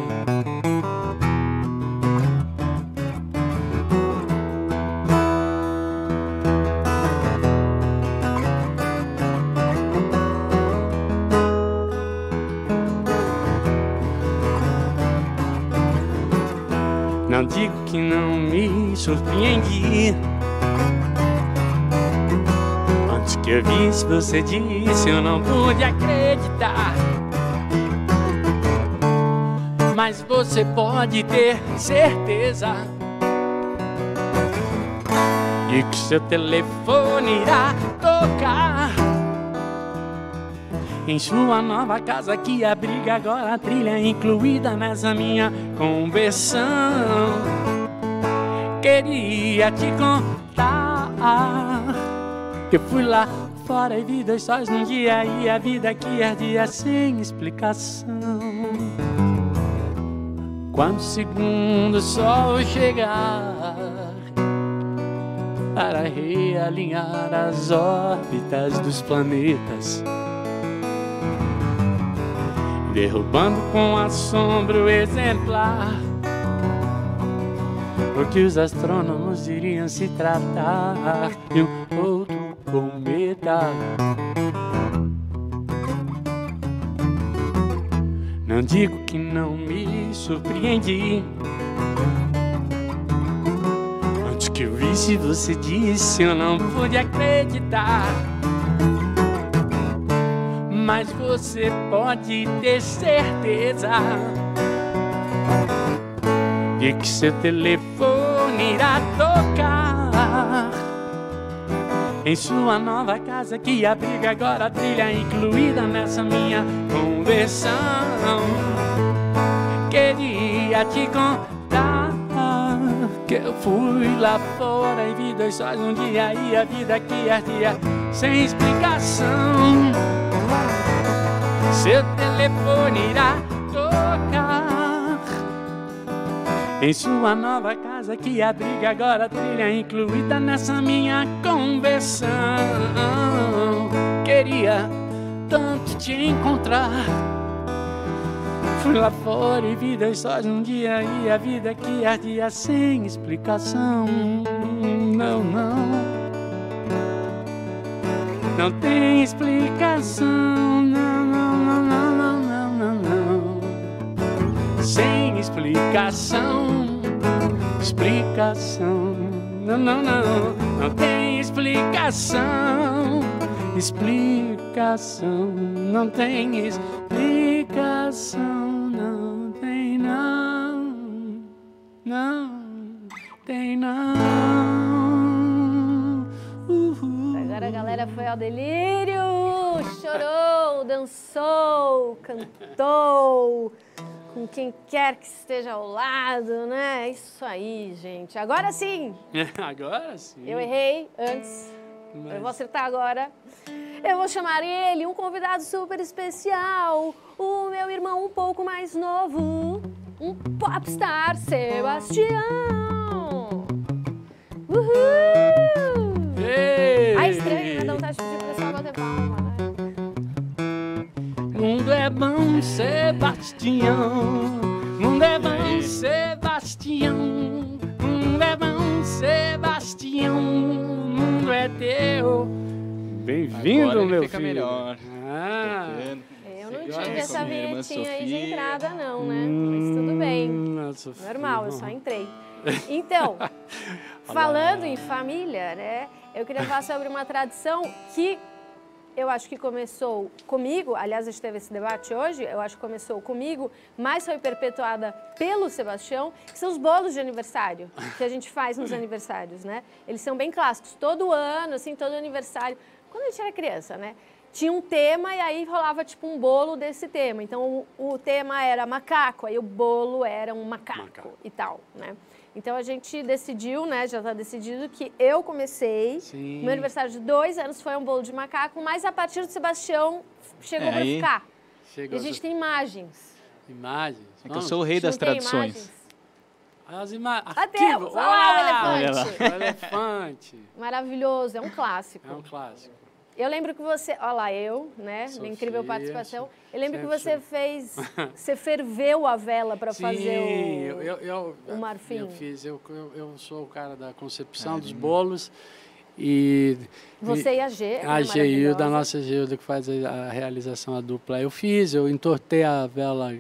Não digo que não me surpreendi. Que eu vi se você disse, eu não pude acreditar. Mas você pode ter certeza de que seu telefone irá tocar em sua nova casa que abriga agora a trilha incluída nessa minha conversão. Queria te contar, eu fui lá fora e vi dois sóis num dia e a vida aqui ardia sem explicação. Quando o segundo sol chegar para realinhar as órbitas dos planetas, derrubando com assombro exemplar o que os astrônomos iriam se tratar e um outro cometa. Não digo que não me surpreendi. Antes que eu visse você disse, eu não pude acreditar. Mas você pode ter certeza de que seu telefone irá tocar em sua nova casa que abriga agora a trilha incluída nessa minha conversão. Queria te contar que eu fui lá fora e vi dois sóis um dia e a vida que ardia sem explicação. Seu telefone irá tocar em sua nova casa que abriga agora a trilha incluída nessa minha conversão. Queria tanto te encontrar. Fui lá fora e vi dois sóis um dia e a vida que ardia sem explicação. Não, não, não tem explicação. Não, não, não, não, não, não, não. Sem explicação. Explicação, não, não, não, não tem explicação. Explicação, não tem explicação, não tem, não, não tem, não. Agora a galera foi ao delírio, chorou, dançou, cantou com quem quer que esteja ao lado, né? Isso aí, gente. Agora sim! Agora sim! Eu errei antes. Eu vou acertar agora. Eu vou chamar ele, um convidado super especial, o meu irmão um pouco mais novo, um popstar, Sebastião. Uhul! Ei. Ai, estranho, cada um tá achando que o pessoal bater palma. Mundo é bom, Sebastião. Mundo é bom, Sebastião. Mundo é bom, Sebastião. Mundo é teu. Bem-vindo, meu fica filho. Melhor. Ah, eu não tive essa vinhetinha aí de entrada, não, né? Mas tudo bem. Normal, eu só entrei. Então, falando em família, né? Eu queria falar sobre uma tradição que eu acho que começou comigo. Aliás, a gente teve esse debate hoje. Eu acho que começou comigo, mas foi perpetuada pelo Sebastião, que são os bolos de aniversário, que a gente faz nos aniversários, né? Eles são bem clássicos. Todo ano, assim, todo aniversário... Quando a gente era criança, né? Tinha um tema e aí rolava tipo um bolo desse tema. Então o tema era macaco, aí o bolo era um macaco e tal, né? Então a gente decidiu, né? Já tá decidido que eu comecei. Sim. Meu aniversário de 2 anos foi um bolo de macaco, mas a partir do Sebastião chegou pra ficar. Chegou. E a gente tem imagens. Imagens? É que eu sou o rei das tradições. As imagens. Adeus! Olha lá o elefante! Olha lá. O elefante! Maravilhoso, é um clássico. É um clássico. Eu lembro que você... Olha lá, eu, né? Sofia, incrível participação. Eu lembro que você fez... Você ferveu a vela para fazer o... Sim, eu marfim. Eu fiz. Eu sou o cara da concepção dos bolos e... Você e a G. A Geilda, da nossa Geilda, que faz a realização, a dupla. Eu fiz, eu entortei a vela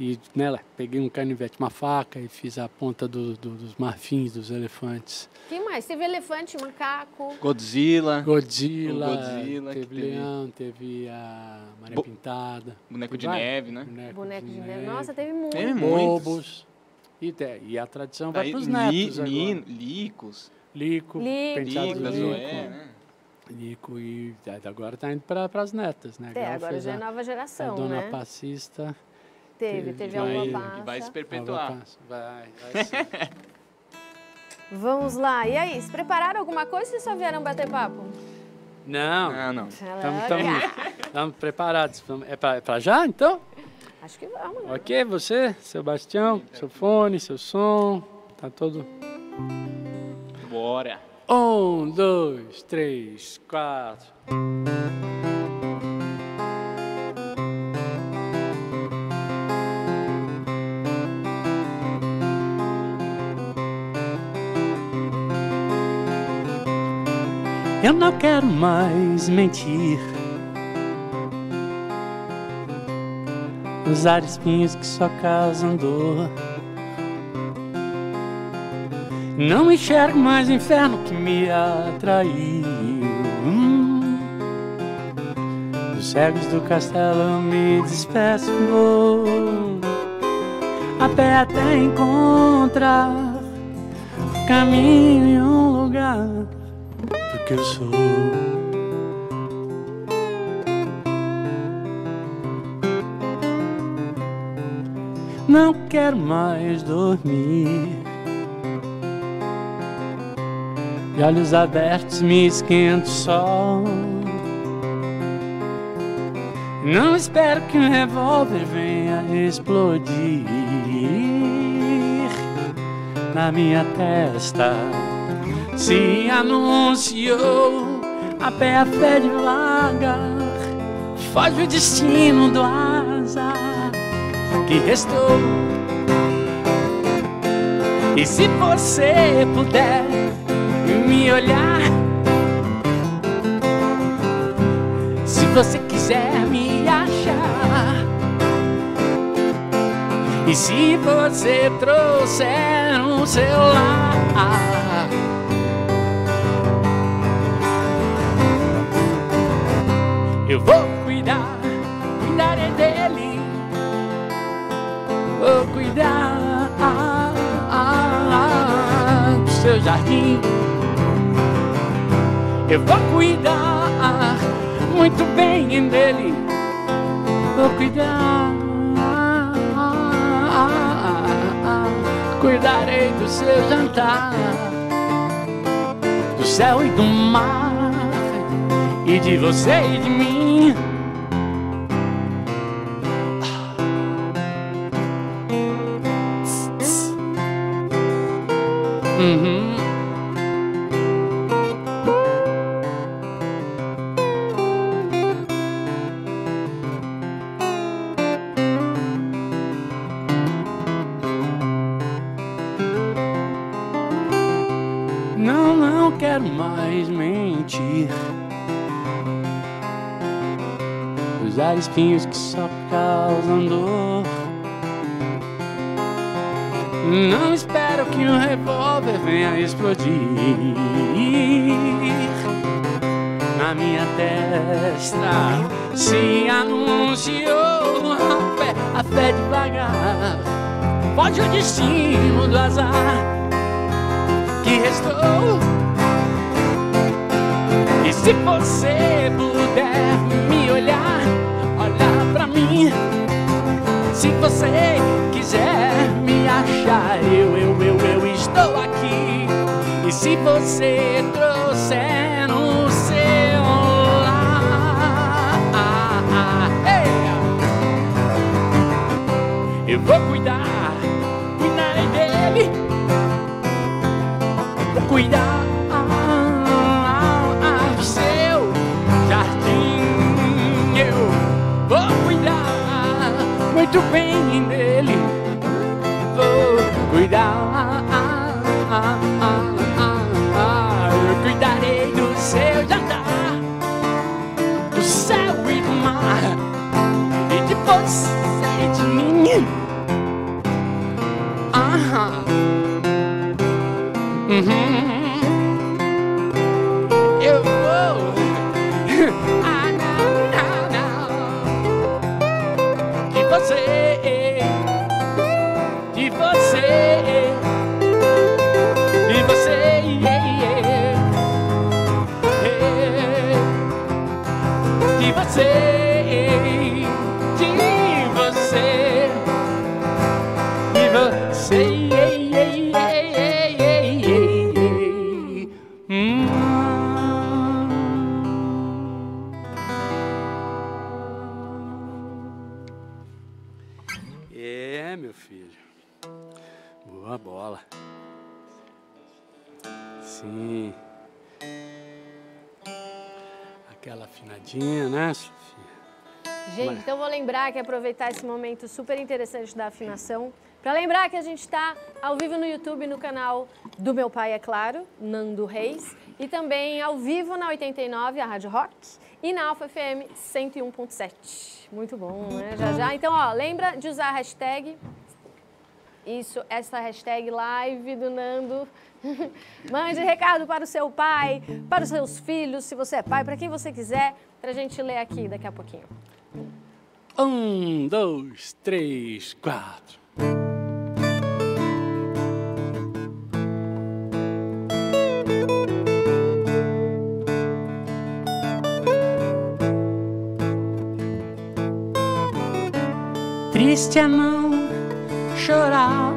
e nela peguei um canivete, uma faca e fiz a ponta dos marfins, dos elefantes. Quem mais? Teve elefante, macaco... Godzilla teve leão, teve a Maria Pintada... Boneco de neve, né? Boneco de neve. Nossa, teve muitos. Teve muitos. E a tradição vai para os netos agora. Lico, penteado da Zoé, né? Lico, e agora está indo para as netas, né? É, agora já é nova geração, né? A dona Passista... Teve alguma passa. E vai se perpetuar. Vai sim. Vamos lá. E aí, se prepararam alguma coisa ou vocês só vieram bater papo? Não. Estamos preparados. É para já, então? Acho que vamos. Né? Ok, você, Sebastião, seu fone, seu som, tá todo... Bora. 1, 2, 3, 4... Eu não quero mais mentir, usar espinhos que só causam dor. Não enxergo mais o inferno que me atraiu. Dos cegos do castelo me despeço, a pé até encontrar um caminho e um lugar. Que eu sou. Não quero mais dormir, de olhos abertos me esquento sol. Não espero que um revólver venha explodir na minha testa. Se anunciou a pé de lagar, foge o destino do azar que restou. E se você puder me olhar, se você quiser me achar, e se você trouxer um celular, eu vou cuidar dele, vou cuidar do seu jardim. Eu vou cuidar muito bem dele, vou cuidarei do seu jantar, do céu e do mar. e de você e de mim. Uhum. Não, não quero mais mentir, usar espinhos que só causam dor. Não espero que um revólver venha explodir na minha testa. Se anunciou a fé devagar, pode o destino do azar que restou. E se você puder me olhar, olhar pra mim. Se você quiser me achar, eu estou aqui. E se você trouxer no seu lar, eu vou cuidar, cuidarei dele, cuidar. Muito bem dele, vou cuidar, eu cuidarei do seu jantar, do céu e do mar, e de você e de mim. Eu vou. De você, de você, de você, de você, de você, de você. Meu filho, boa bola. Sim, aquela afinadinha, né, Sofia? Gente, então vou lembrar que aproveitar esse momento super interessante da afinação para lembrar que a gente está ao vivo no YouTube, no canal do meu pai, é claro, Nando Reis, e também ao vivo na 89, a Rádio Rock, e na Alfa FM 101.7. Muito bom, né? Já, já. Então, ó, lembra de usar a hashtag... Isso, essa hashtag live do Nando. Mande recado para o seu pai, para os seus filhos, se você é pai, para quem você quiser, para a gente ler aqui daqui a pouquinho. 1, 2, 3, 4... Triste é não chorar.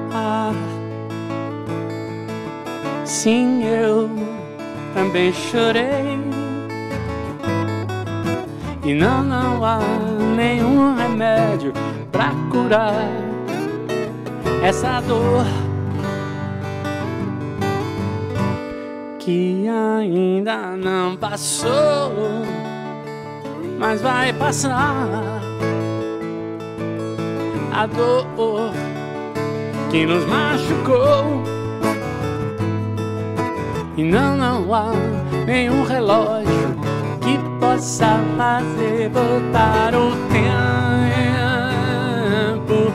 Sim, eu também chorei. E não, não há nenhum remédio pra curar essa dor que ainda não passou, mas vai passar. A dor que nos machucou. E não, não há nenhum relógio que possa fazer voltar o tempo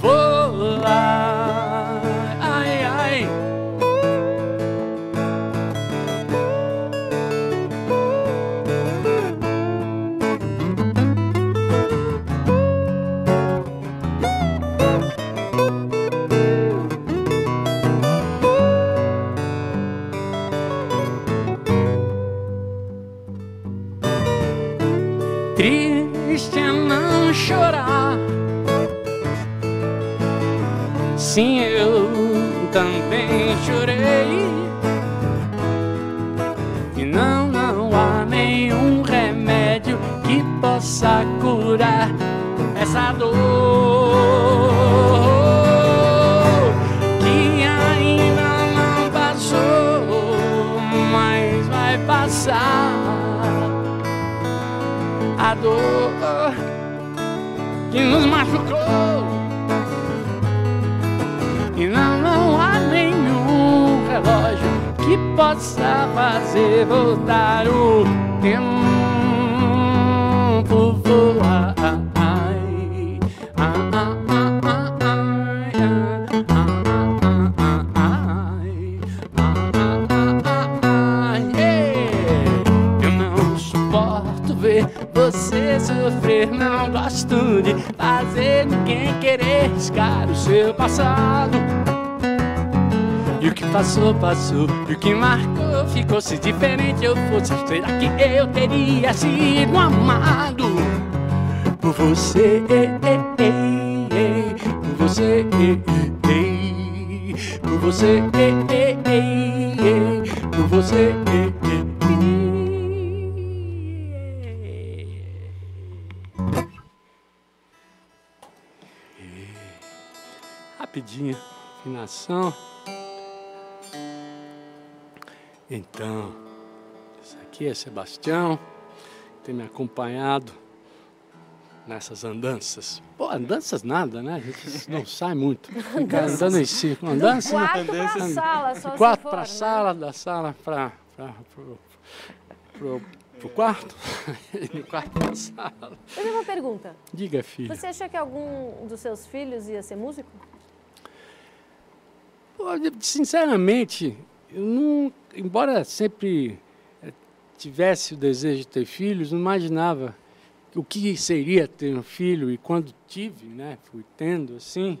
voar. Ai, ai. Chorar. Sim, eu também chorei. E não, não há nenhum remédio curar essa dor que ainda não passou, mas vai passar. A dor que nos machucou e não há nenhum relógio que possa fazer voltar o tempo voar. Você sofrer, não gosto de fazer ninguém querer riscar o seu passado. E o que passou, passou, e o que marcou, ficou. Se diferente eu fosse, será que eu teria sido amado por você? Por você, por você, por você. Rapidinha, afinação. Então, esse aqui é Sebastião, que tem me acompanhado nessas andanças. Pô, andanças nada, né? A gente não sai muito. Fica andando em círculo. Andança, quatro para a sala, da sala para o quarto. No quarto para a sala. Eu tenho uma pergunta. Diga, filha. Você achou que algum dos seus filhos ia ser músico? Sinceramente, eu não, embora sempre tivesse o desejo de ter filhos, não imaginava o que seria ter um filho. E quando tive, né, fui tendo assim,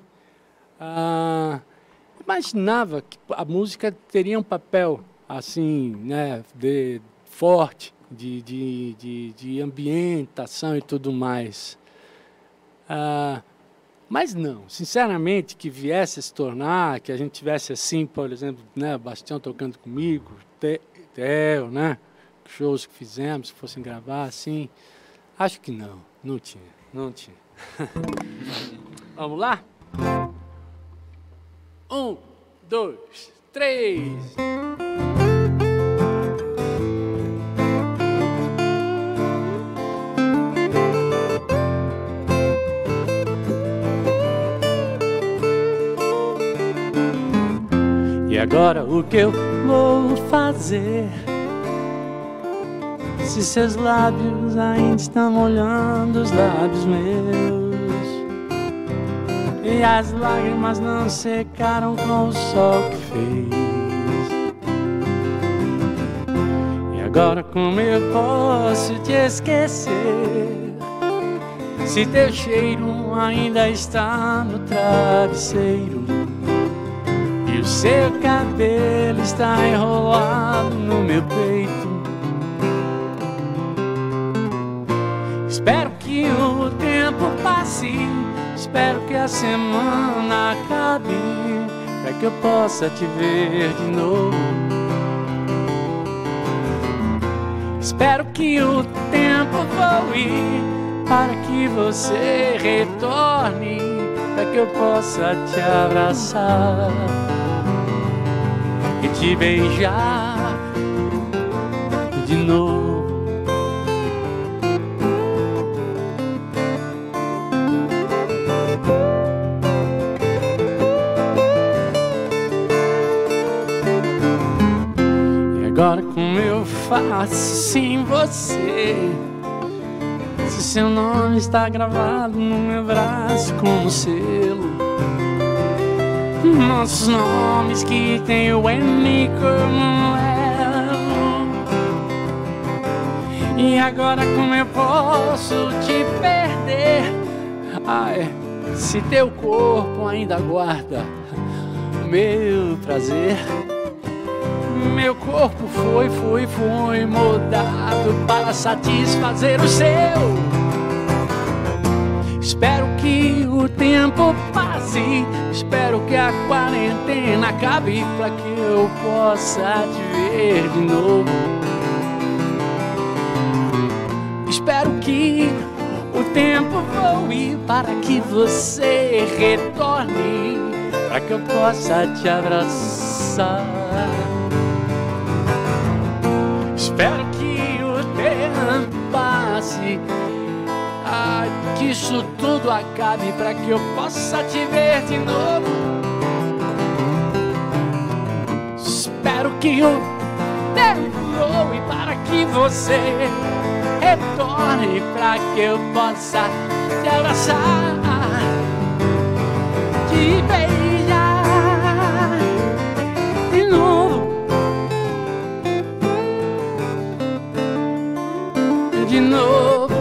imaginava que a música teria um papel assim, né, forte, de ambientação e tudo mais. Mas não, sinceramente, que viesse a se tornar, que a gente tivesse assim, por exemplo, né, Bastião tocando comigo, Theo, né, shows que fizemos, que fossem gravar, assim, acho que não, não tinha. Vamos lá? 1, 2, 3... E agora o que eu vou fazer? Se seus lábios ainda estão molhando os lábios meus, e as lágrimas não secaram com o sol que fez. E agora como eu posso te esquecer, se teu cheiro ainda está no travesseiro? O seu cabelo está enrolado no meu peito. Espero que o tempo passe, espero que a semana acabe, para que eu possa te ver de novo. Espero que o tempo voe, para que você retorne, para que eu possa te abraçar e te beijar de novo. E agora como eu faço sem você, se seu nome está gravado no meu braço como selo? Nossos nomes que tem o N como elo. E agora como eu posso te perder? Ai, se teu corpo ainda guarda meu prazer. Meu corpo foi moldado para satisfazer o seu. Espero que o tempo passe, espero que a quarentena acabe, pra que eu possa te ver de novo. Espero que o tempo voe, para que você retorne, para que eu possa te abraçar. Espero que o tempo passe, que isso tudo acabe, para que eu possa te ver de novo. Espero que o tempo voe, para que você retorne, para que eu possa te abraçar, te beijar de novo, de novo.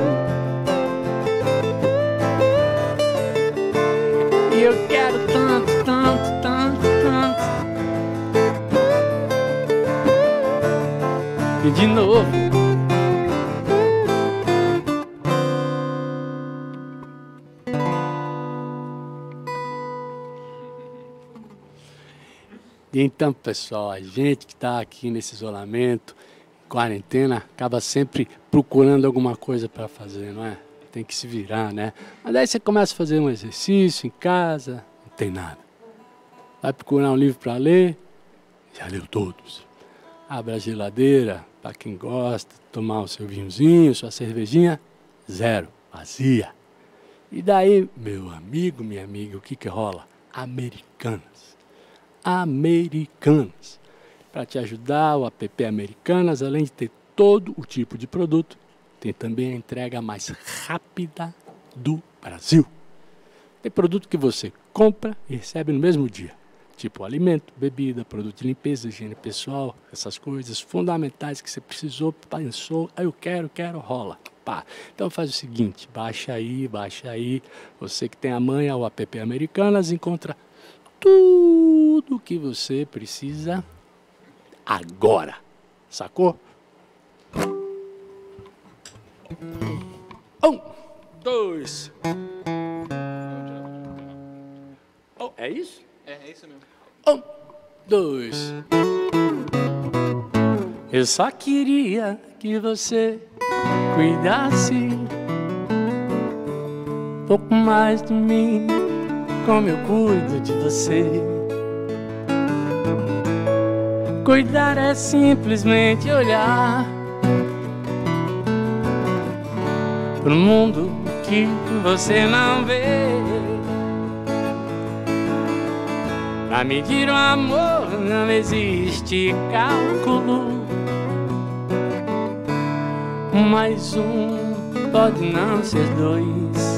E eu quero tanto, tanto, tanto, tanto, e de novo. Então, pessoal, a gente que está aqui nesse isolamento, quarentena, acaba sempre procurando alguma coisa para fazer, não é? Tem que se virar, né? Mas aí você começa a fazer um exercício em casa, não tem nada. Vai procurar um livro para ler, já leu todos. Abre a geladeira, para quem gosta, tomar o seu vinhozinho, sua cervejinha, zero, vazia. E daí, meu amigo, minha amiga, o que que rola? Americanas. Americanas. Para te ajudar, o app Americanas, além de ter todo o tipo de produto, tem também a entrega mais rápida do Brasil. Tem produto que você compra e recebe no mesmo dia, tipo alimento, bebida, produto de limpeza, higiene pessoal, essas coisas fundamentais que você precisou, pensou, aí eu quero, rola. Pá. Então faz o seguinte, baixa aí, você que tem a manha, o app Americanas, encontra tudo o que você precisa agora, sacou? 1, 2. É isso? É isso mesmo. 1, 2. Eu só queria que você cuidasse um pouco mais de mim, como eu cuido de você. Cuidar é simplesmente olhar pro mundo que você não vê, pra medir o amor não existe cálculo, mas um pode não ser dois.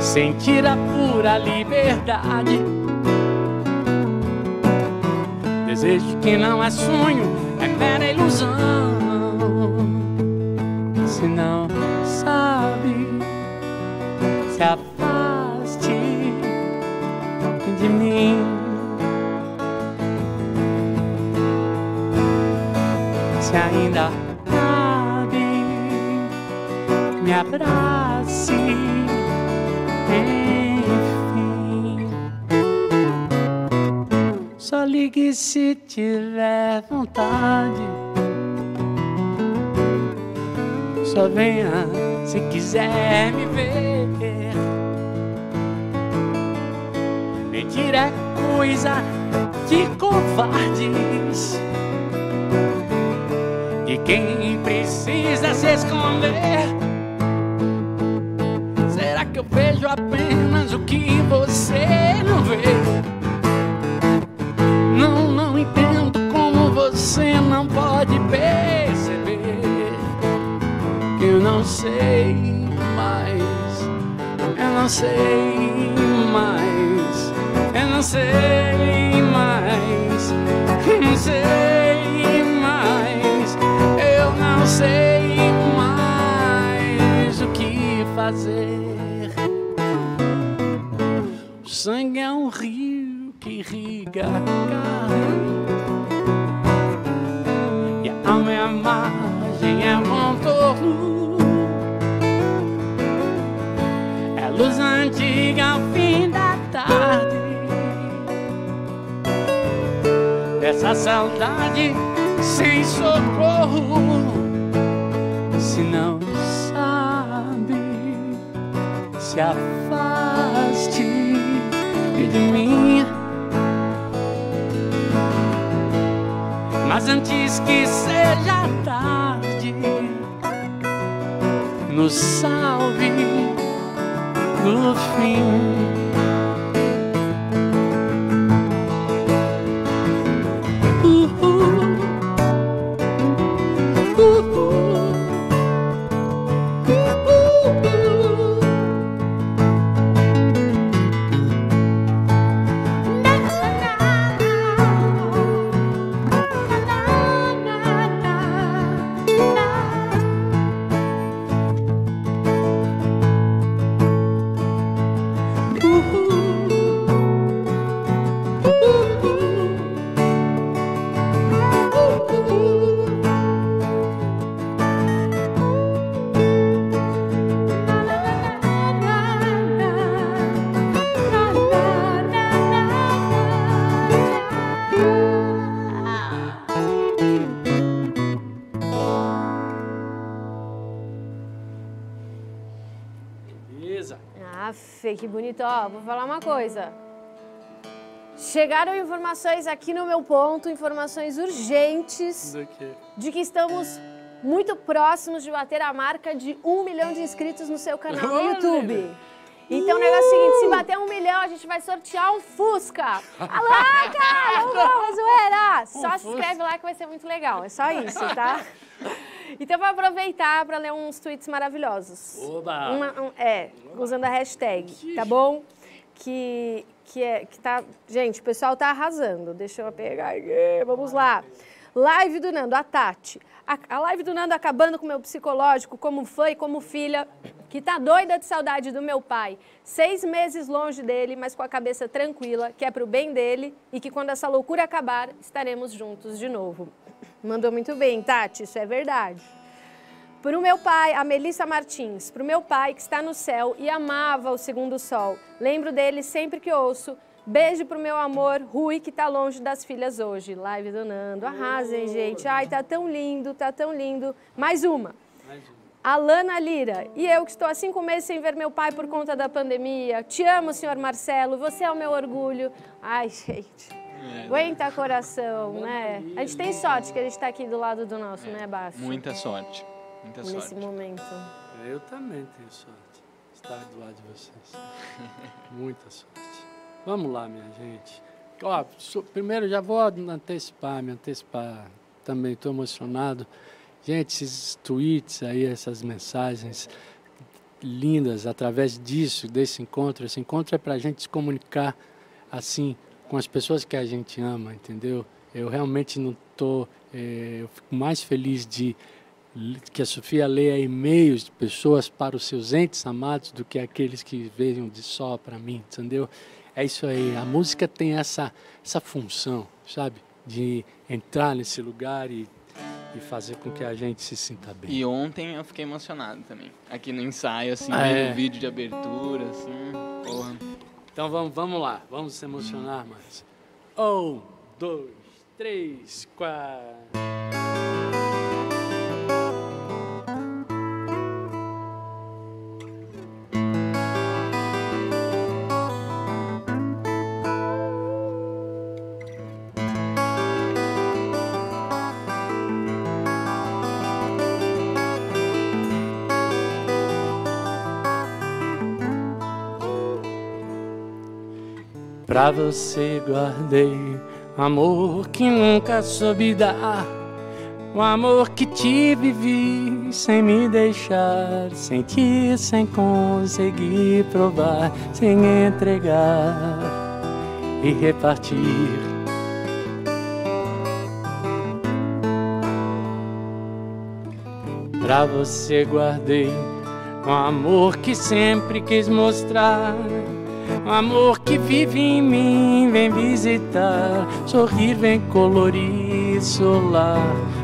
Sentir a pura liberdade, desejo que não é sonho, é mera ilusão. Se não sabe, se afaste de mim. Se ainda cabe, me abrace. Enfim, só ligue se tiver vontade, só venha se quiser me ver. Mentir é coisa de covardes, de quem precisa se esconder. Eu vejo apenas o que você não vê. Não entendo como você não pode perceber que eu não sei mais, eu não sei mais, eu não sei mais, eu não sei mais, eu não sei mais o que fazer. O sangue é um rio que irriga a carne, e a alma é a margem, é o contorno, é luz antiga ao fim da tarde, dessa saudade sem socorro. Se não sabe, se afaste de mim. Mas antes que seja tarde, nos salve do fim. Que bonito, ó, vou falar uma coisa. Chegaram informações aqui no meu ponto, informações urgentes de que estamos muito próximos de bater a marca de 1 milhão de inscritos no seu canal no YouTube. Então o negócio é o seguinte, se bater 1 milhão, a gente vai sortear um Fusca. Alô, cara, vamos, zoeira! Só se inscreve lá que vai ser muito legal, é só isso, tá? Então, vou aproveitar para ler uns tweets maravilhosos. Oba! Usando a hashtag, tá bom? Gente, o pessoal tá arrasando. Deixa eu pegar aqui, vamos lá. Live do Nando, a Tati. A live do Nando acabando com o meu psicológico, como fã e como filha, que tá doida de saudade do meu pai. 6 meses longe dele, mas com a cabeça tranquila, que é pro bem dele e que quando essa loucura acabar, estaremos juntos de novo. Mandou muito bem, Tati, isso é verdade. Pro meu pai, a Melissa Martins, pro meu pai que está no céu e amava o Segundo Sol. Lembro dele sempre que ouço. Beijo pro meu amor, Rui, que tá longe das filhas hoje. Live do Nando, arrasem, gente. Ai, tá tão lindo, tá tão lindo. Mais uma. Alana Lira, e eu que estou há 5 meses sem ver meu pai por conta da pandemia. Te amo, senhor Marcelo, você é o meu orgulho. Ai, gente... Aguenta coração, né? A gente tem sorte que a gente tá aqui do lado do nosso, né, Bárcio? Muita sorte, muita sorte. Nesse momento. Eu também tenho sorte de estar do lado de vocês. Muita sorte. Vamos lá, minha gente. Ó, primeiro já vou me antecipar. Também estou emocionado. Gente, esses tweets aí, essas mensagens lindas através disso, desse encontro. Esse encontro é pra gente se comunicar assim, com as pessoas que a gente ama, entendeu? Eu realmente não estou... eu fico mais feliz de que a Sofia leia e-mails de pessoas para os seus entes amados do que aqueles que vejam de só para mim, entendeu? É isso aí. A música tem essa função, sabe? De entrar nesse lugar e fazer com que a gente se sinta bem. E ontem eu fiquei emocionado também. Aqui no ensaio, assim, no vídeo de abertura, assim... Porra... Então vamos lá, vamos se emocionar mais. 1, 2, 3, 4. Pra você guardei o amor que nunca soube dar, o amor que te vivi sem me deixar sentir, sem conseguir provar, sem entregar e repartir. Pra você guardei o amor que sempre quis mostrar, o amor que vive em mim, vem visitar, sorrir, vem colorir, solar,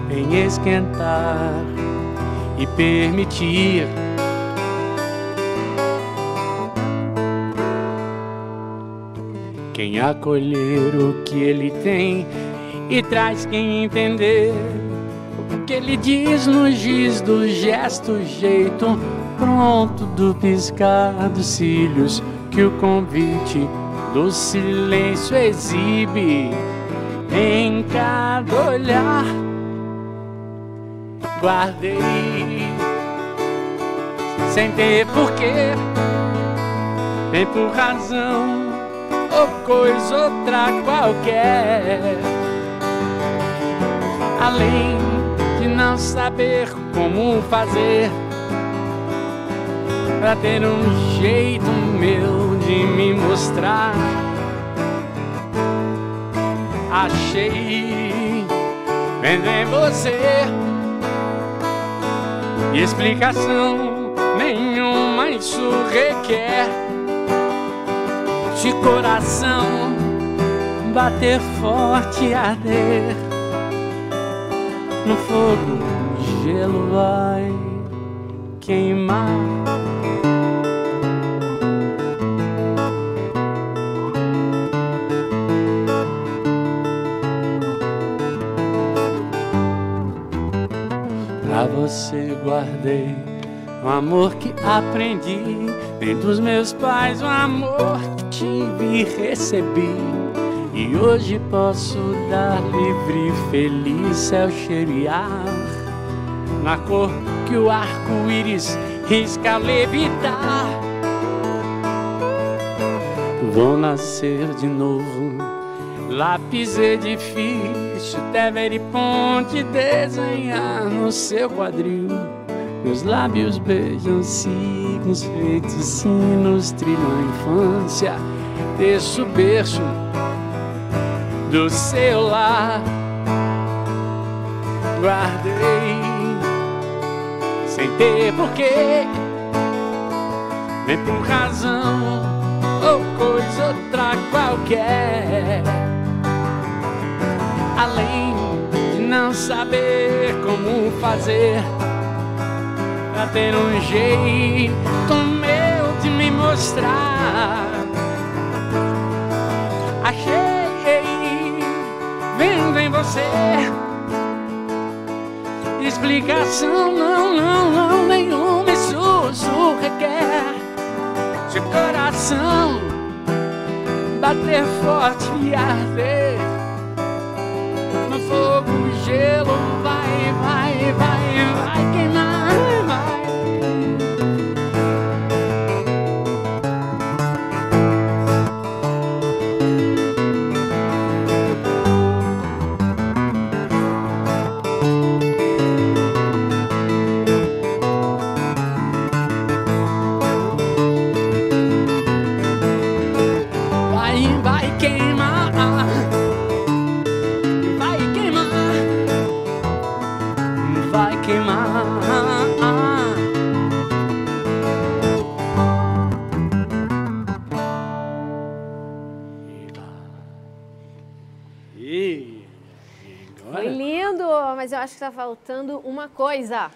vem esquentar e permitir. Quem acolher o que ele tem e traz quem entender o que ele diz no giz do gesto, jeito, pronto do piscar dos cílios que o convite do silêncio exibe em cada olhar. Guardei sem ter porquê, nem por razão ou coisa outra qualquer, além de não saber como fazer pra ter um jeito meu de me mostrar. Achei vendo em você e explicação nenhuma isso requer. De coração bater forte e arder, no fogo o gelo vai queimar. Pra você guardei um amor que aprendi, vem dos meus pais, um amor que tive e recebi. E hoje posso dar livre, feliz ao cheirar na cor que o arco-íris risca levitar. Vou nascer de novo, lápis edifício, teve ponte desenhar no seu quadril. Meus lábios beijam signos feitos sinos, trilho a infância, terço berço do seu lar. Guardei sem ter porquê, nem por razão ou coisa outra qualquer, além de não saber como fazer pra ter um jeito meu de me mostrar. Achei vendo em você explicação não nenhuma isso requer. De coração bater forte e arder, no fogo o gelo vai queimar. Acho que tá faltando uma coisa,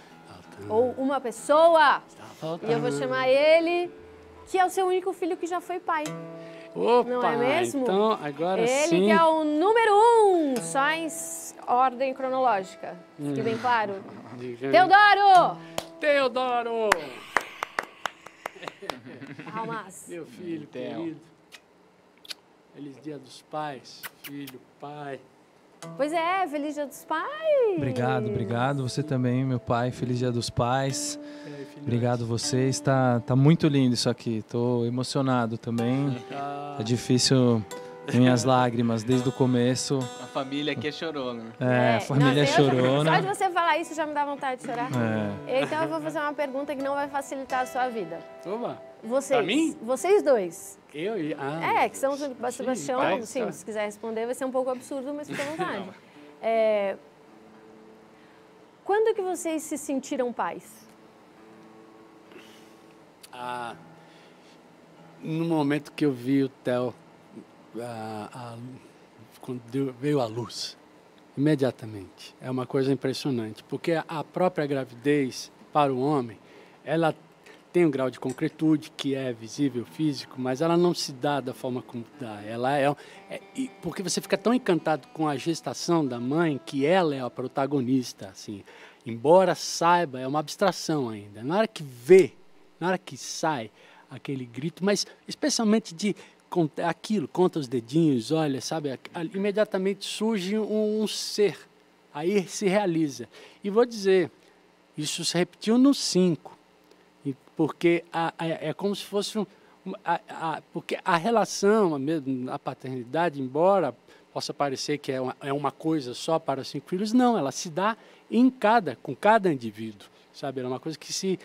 ou uma pessoa, e eu vou chamar ele, que é o seu único filho que já foi pai. Opa, não é mesmo? Então, agora ele sim. Ele que é o número 1, só em ordem cronológica, fique bem claro. Theodoro! Theodoro! Almas. Meu filho querido, feliz dia dos pais, filho, pai. Pois é, feliz dia dos pais. Obrigado, obrigado. Você também, meu pai, feliz dia dos pais. Obrigado vocês, tá muito lindo isso aqui. Tô emocionado também. É difícil, minhas lágrimas desde o começo. A família aqui é chorona. É, a família nossa, é chorona. Só de você falar isso já me dá vontade de chorar. É. Então eu vou fazer uma pergunta que não vai facilitar a sua vida. Oba. Vocês, pra mim? Vocês dois. Eu e a... É, que são o Sebastião, sim, se quiser responder vai ser um pouco absurdo, mas fica à vontade. É... Quando que vocês se sentiram pais? Ah, no momento que eu vi o Theo, quando veio a luz, imediatamente. É uma coisa impressionante, porque a própria gravidez para o homem, ela tem um grau de concretude que é visível, físico, mas ela não se dá da forma como dá. Ela é porque você fica tão encantado com a gestação da mãe que ela é a protagonista, assim. Embora saiba, é uma abstração ainda. Na hora que vê Na hora que sai aquele grito, mas especialmente de aquilo, conta os dedinhos, olha, sabe? Imediatamente surge um ser, aí se realiza. E vou dizer, isso se repetiu no 5, porque é como se fosse porque a relação mesmo, a paternidade, embora possa parecer que é uma coisa só para os 5 filhos, não, ela se dá com cada indivíduo, sabe? É uma coisa que se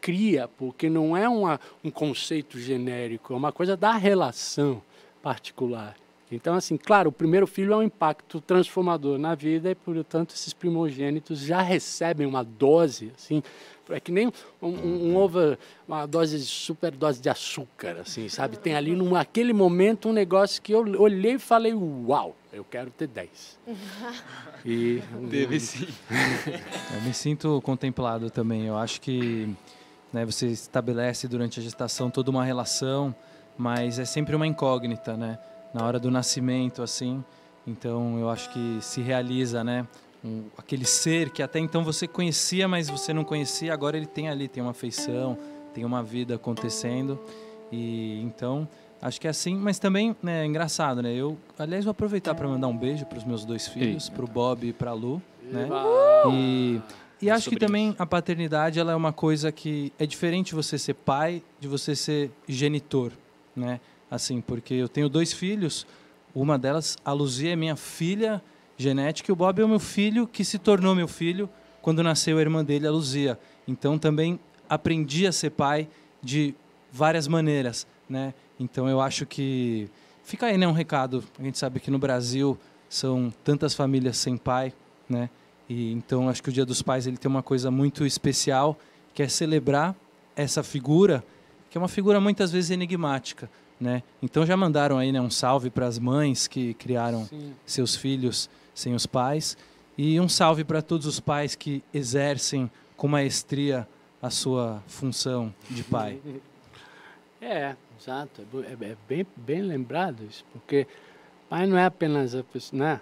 cria, porque não é um conceito genérico, é uma coisa da relação particular. Então, assim, claro, o primeiro filho é um impacto transformador na vida e, portanto, esses primogênitos já recebem uma dose, assim, é que nem um ovo, uma dose, super dose de açúcar, assim, sabe? Tem ali, naquele momento, um negócio que eu olhei e falei, uau, eu quero ter 10. E teve sim. Eu me sinto contemplado também, eu acho que... Né, você estabelece durante a gestação toda uma relação, mas é sempre uma incógnita, né? Na hora do nascimento, assim. Então, eu acho que se realiza, né? Aquele ser que até então você conhecia, mas você não conhecia. Agora ele tem ali, tem uma afeição, tem uma vida acontecendo. E então, acho que é assim. Mas também, né, é engraçado, né? Aliás, vou aproveitar para mandar um beijo para os meus 2 filhos, para o Bob e para a Lu, né? E acho que também a paternidade, ela é uma coisa que é diferente de você ser pai, de você ser genitor, né? Assim, porque eu tenho 2 filhos, uma delas, a Luzia, é minha filha genética, e o Bob é o meu filho que se tornou meu filho quando nasceu a irmã dele, a Luzia. Então também aprendi a ser pai de várias maneiras, né? Então eu acho que fica aí, né, um recado. A gente sabe que no Brasil são tantas famílias sem pai, né? E então, acho que o Dia dos Pais ele tem uma coisa muito especial, que é celebrar essa figura, que é uma figura muitas vezes enigmática, né? Então, já mandaram aí, né, um salve para as mães que criaram seus filhos sem os pais, e um salve para todos os pais que exercem com maestria a sua função de pai. É, exato. É bem lembrado isso, porque pai não é apenas a pessoa... Né?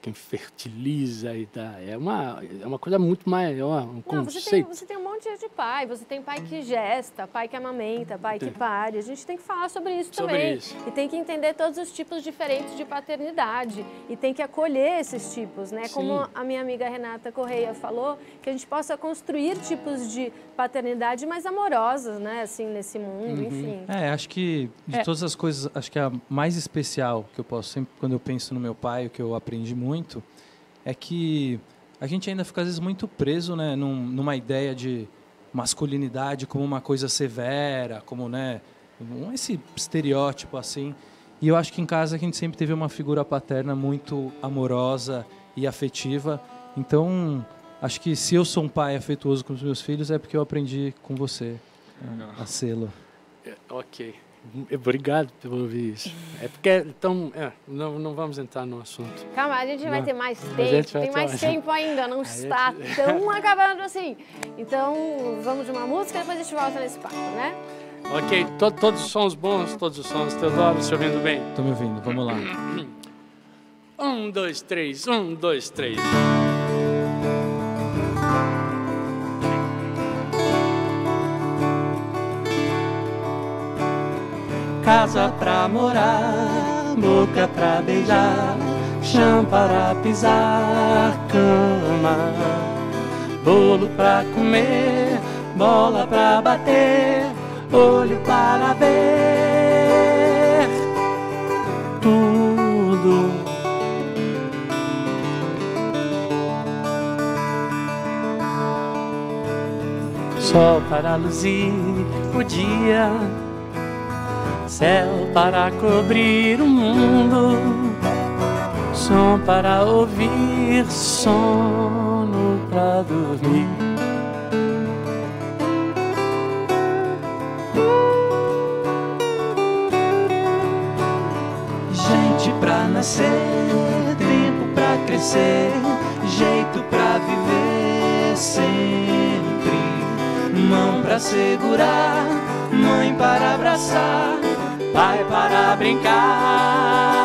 Quem fertiliza e dá, é uma coisa muito maior, um conceito. Você tem um monte de pai, você tem pai que gesta, pai que amamenta, pai que pare. A gente tem que falar sobre isso também. E tem que entender todos os tipos diferentes de paternidade e tem que acolher esses tipos, né? Sim. Como a minha amiga Renata Correia falou, que a gente possa construir tipos de paternidade mais amorosas, né? Assim, nesse mundo, enfim. Acho que de todas as coisas, acho que a mais especial que eu posso, sempre quando eu penso no meu pai, o que eu aprendi muito é que a gente ainda fica às vezes muito preso, né, numa ideia de masculinidade como uma coisa severa, como, né, esse estereótipo assim. E eu acho que em casa a gente sempre teve uma figura paterna muito amorosa e afetiva. Então, acho que se eu sou um pai afetuoso com os meus filhos é porque eu aprendi com você a sê-lo. Ok. Obrigado por ouvir isso. É porque, então, não vamos entrar no assunto. Calma, a gente vai ter mais tempo, tem mais tempo ainda, não está tão acabando assim. Então, vamos de uma música e depois a gente volta nesse papo, né? Ok, todos os sons bons, todos os sons. Theodoro, você ouvindo bem? Estou me ouvindo, vamos lá. 1, 2, 3, 1, 2, 3. Casa pra morar, boca pra beijar, chão para pisar, cama, bolo pra comer, bola pra bater, olho para ver tudo. Sol para luzir o dia, céu para cobrir o mundo, som para ouvir, sono para dormir. Gente para nascer, tempo para crescer, jeito para viver sempre, mão para segurar, mãe para abraçar, pai para brincar.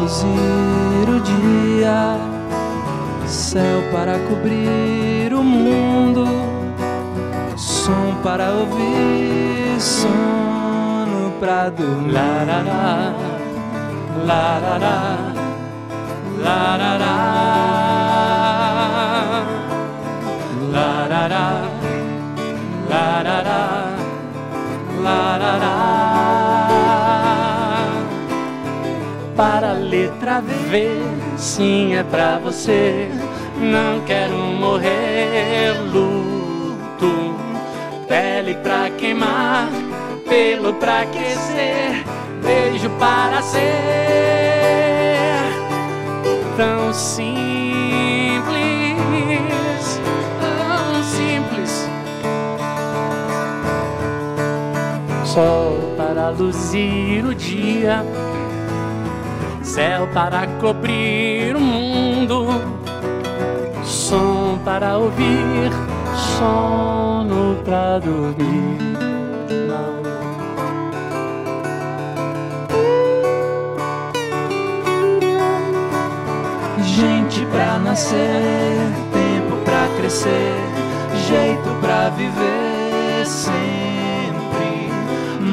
luzir o dia, céu para cobrir o mundo, som para ouvir, sono para dormir. Larará, larará, larará, larará, larará, larará. Para a letra V, sim, é pra você. Não quero morrer, luto. Pele pra queimar, pelo pra aquecer, beijo para ser tão simples, tão simples. Sol para luzir o dia, céu para cobrir o mundo, som para ouvir, sono para dormir. Gente para nascer, tempo para crescer, jeito para viver sempre,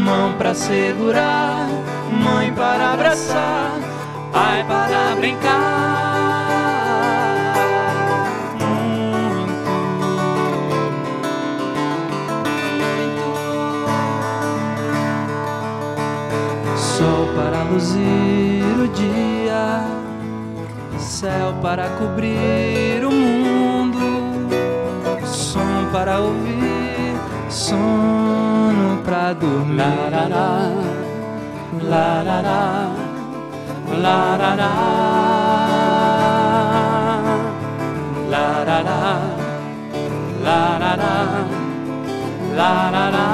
mão para segurar, mãe para abraçar, pai para brincar muito. Sol para luzir o dia, céu para cobrir o mundo, som para ouvir, sono para dormir. Larará, larará, larará, larará, larará, larará.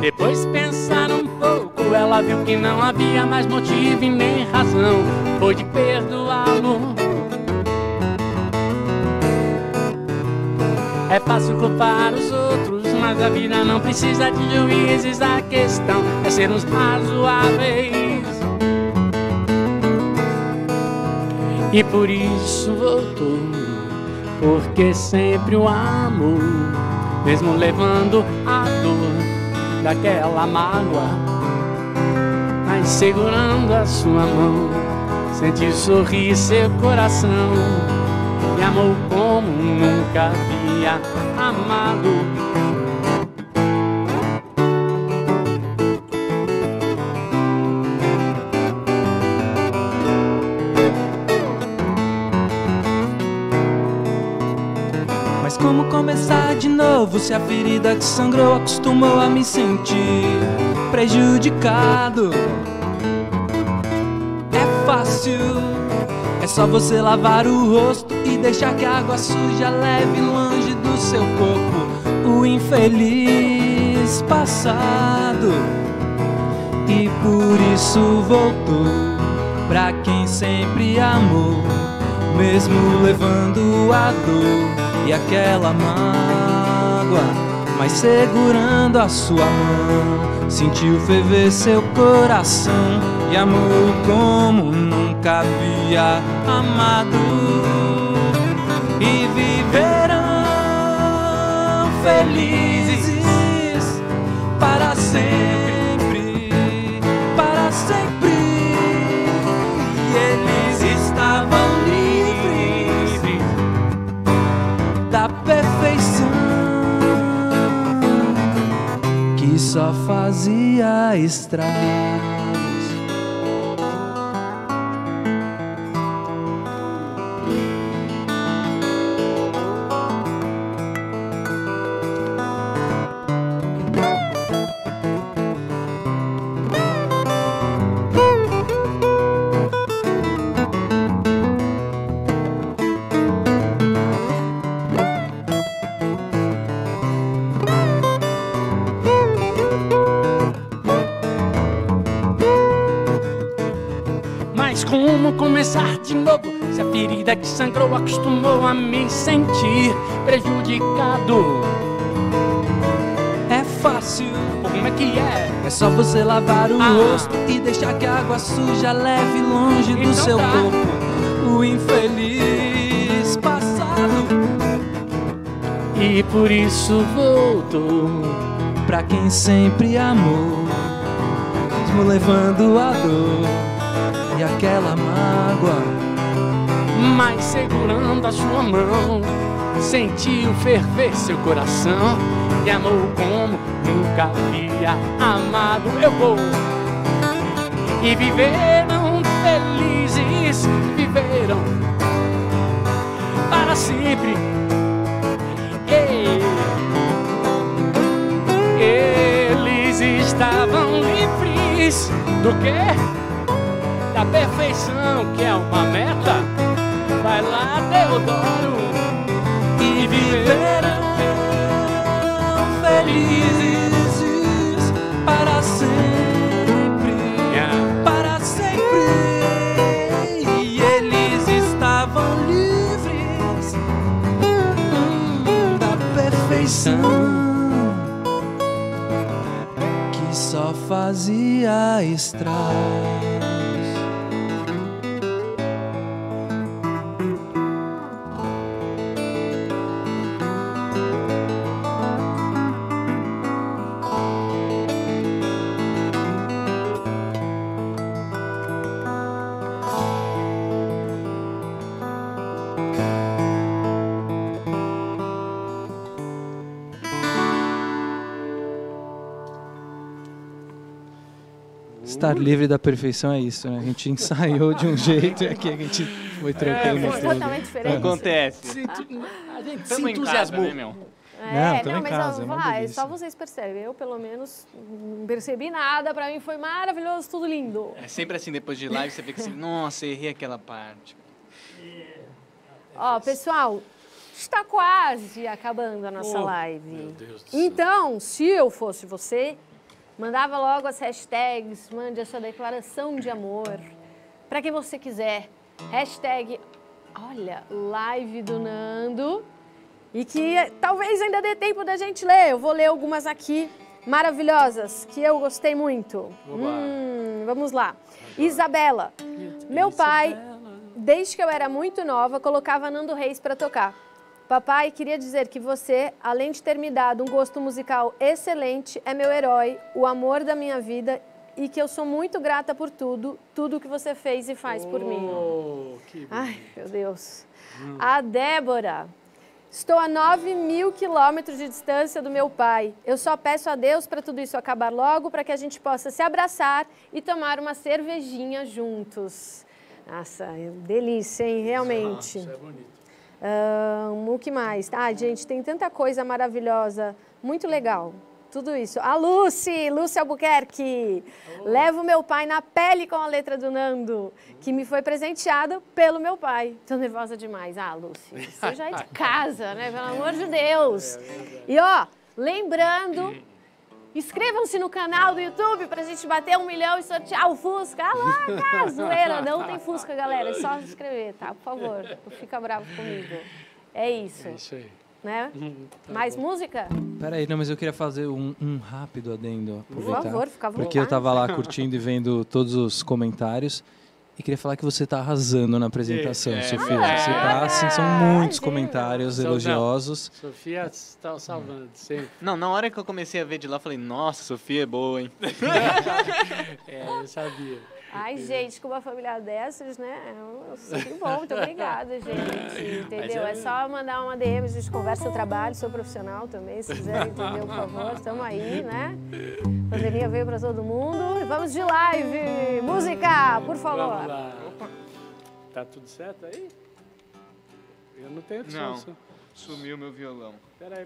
Depois pensar um pouco, ela viu que não havia mais motivo e nem razão, foi de perdoá-lo. É fácil culpar os outros, mas a vida não precisa de juízes, a questão é sermos razoáveis. E por isso voltou, porque sempre o amo, mesmo levando a dor daquela mágoa, mas segurando a sua mão, senti sorrir seu coração, e amou como nunca havia amado. Mas como começar de novo se a ferida que sangrou acostumou a me sentir prejudicado? É fácil, é só você lavar o rosto e deixar que a água suja leve longe do seu corpo o infeliz passado. E por isso voltou pra quem sempre amou, mesmo levando a dor e aquela mágoa, mas segurando a sua mão, sentiu ferver seu coração e amou como nunca havia amado. vazia estrada. Começar de novo, se a ferida que sangrou acostumou a me sentir prejudicado. É fácil, como é que é? É só você lavar o rosto e deixar que a água suja leve longe então do seu corpo o infeliz passado. E por isso voltou pra quem sempre amou, mesmo levando a dor e aquela mágoa, mas segurando a sua mão, sentiu ferver seu coração e amou como nunca havia amado. Eu vou e viveram felizes, viveram para sempre. Eles estavam livres do que? A perfeição que é uma meta. Vai lá, Theodoro, e viverão felizes para sempre, para sempre. E eles estavam livres da perfeição que só fazia estrago. Estar livre da perfeição é isso, né? A gente ensaiou de um jeito e aqui a gente foi trocando. É totalmente diferente. Acontece. A gente se entusiasmou. Né, meu? Não, mas casa, só vocês percebem. Eu, pelo menos, não percebi nada. Para mim foi maravilhoso, tudo lindo. É sempre assim, depois de live, você fica assim, nossa, errei aquela parte. Ó, pessoal, está quase acabando a nossa live. Meu Deus do céu. Então, se eu fosse você... mandava logo as hashtags, mande a sua declaração de amor para quem você quiser. Hashtag, olha, live do Nando. E que talvez ainda dê tempo da gente ler. Eu vou ler algumas aqui maravilhosas, que eu gostei muito. Vamos lá. Isabela. Meu pai, desde que eu era muito nova, colocava Nando Reis para tocar. Papai, queria dizer que você, além de ter me dado um gosto musical excelente, é meu herói, o amor da minha vida e que eu sou muito grata por tudo, tudo que você fez e faz por mim. Que bonito. Ai, meu Deus. A Débora. Estou a 9.000 quilômetros de distância do meu pai. Eu só peço a Deus para tudo isso acabar logo, para que a gente possa se abraçar e tomar uma cervejinha juntos. Nossa, é delícia, hein? Realmente. Isso é bonito. O que mais? Ah, gente, tem tanta coisa maravilhosa, muito legal, tudo isso. A Lúcia Albuquerque, levo meu pai na pele com a letra do Nando, que me foi presenteada pelo meu pai. Tô nervosa demais. Ah, Lúcia, você já é de casa, né? Pelo amor de Deus. E ó, lembrando, inscrevam-se no canal do YouTube pra gente bater 1 milhão e sortear o Fusca. Ah lá, zoeira, não tem Fusca, galera. É só se inscrever, tá? Por favor, não fica bravo comigo. É isso. É isso aí. Né? Tá mais bom. Música? Peraí, não, mas eu queria fazer um rápido adendo. Aproveitar, por favor, fica à vontade. Porque eu tava lá curtindo e vendo todos os comentários. E queria falar que você tá arrasando na apresentação, Sofia. Você tá, assim, são muitos comentários elogiosos. Não. Sofia está salvando sempre. Não, na hora que eu comecei a ver de lá, eu falei, nossa, Sofia é boa, hein? Eu sabia. Ai, gente, com uma família dessas, né? É um super bom, muito obrigada, gente. Entendeu? É só mandar uma DM, a gente conversa, eu trabalho, sou profissional também, se quiserem entender, por favor, estamos aí, né? A pandemia veio para todo mundo. Vamos de live! Música, por favor! Vamos lá. Opa. Tá tudo certo aí? Eu não tenho chance. Sumiu meu violão. Peraí.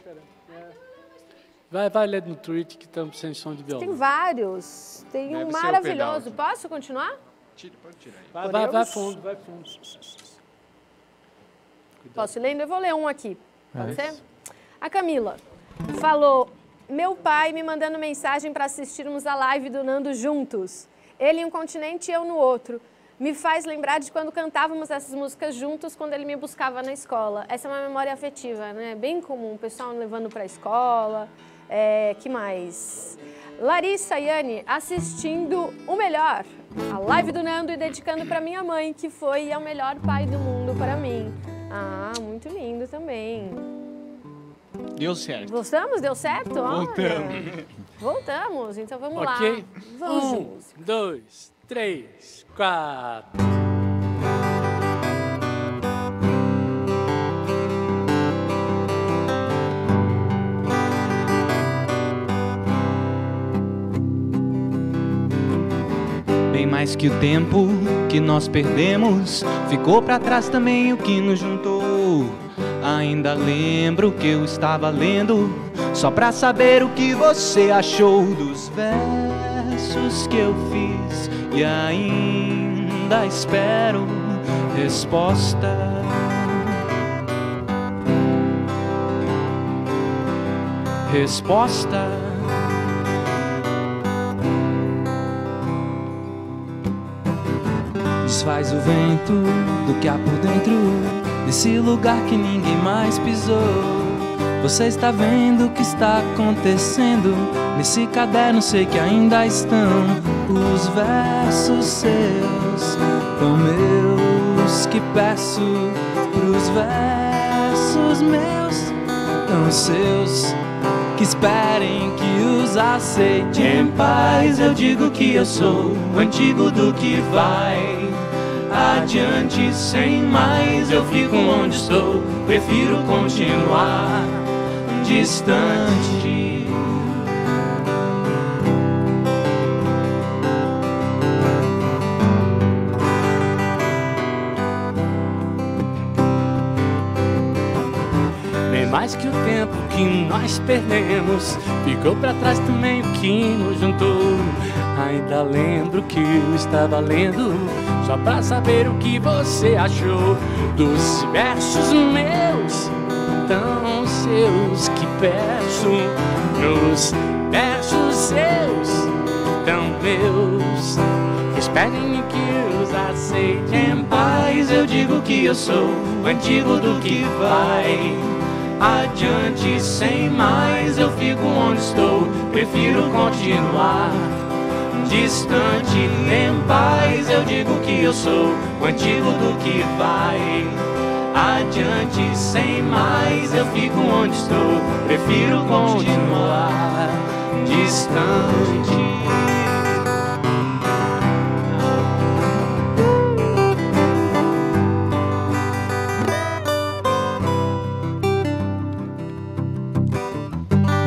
Vai ler no tweet que estamos sem som de violão. Tem vários. Tem deve um maravilhoso. Posso continuar? Tira, pode tirar aí. Vai fundo. Cuidado. Posso ler? Eu vou ler um aqui. Pode ser? A Camila falou: meu pai me mandando mensagem para assistirmos a live do Nando juntos. Ele em um continente e eu no outro. Me faz lembrar de quando cantávamos essas músicas juntos, quando ele me buscava na escola. Essa é uma memória afetiva, né? Bem comum, o pessoal levando para a escola. Que mais? Larissa Yane assistindo o melhor, a live do Nando e dedicando para minha mãe, que foi e é o melhor pai do mundo para mim. Ah, muito lindo também. Deu certo. Gostamos? Deu certo? Voltamos. Olha. Voltamos, então vamos lá. Vamos de música. 1, 2, 3, 4. Bem mais que o tempo que nós perdemos, ficou pra trás também o que nos juntou. Ainda lembro que eu estava lendo, só pra saber o que você achou dos versos que eu fiz. E ainda espero resposta. Resposta. Desfaz o vento do que há por dentro, nesse lugar que ninguém mais pisou. Você está vendo o que está acontecendo, nesse caderno sei que ainda estão os versos seus, tão meus, que peço pros versos meus, tão seus, que esperem que os aceite em paz. Eu digo que eu sou o antigo do que vai adiante sem mais. Eu fico onde estou, prefiro continuar distante. Mais que o tempo que nós perdemos, ficou pra trás também o que nos juntou. Ainda lembro que eu estava lendo, só pra saber o que você achou dos versos meus, tão seus, que peço nos versos seus, tão meus, esperem que os aceite em paz. Eu digo que eu sou o antigo do que vai adiante sem mais. Eu fico onde estou, prefiro continuar distante em paz. Eu digo que eu sou o antigo do que vai adiante sem mais. Eu fico onde estou, prefiro continuar distante.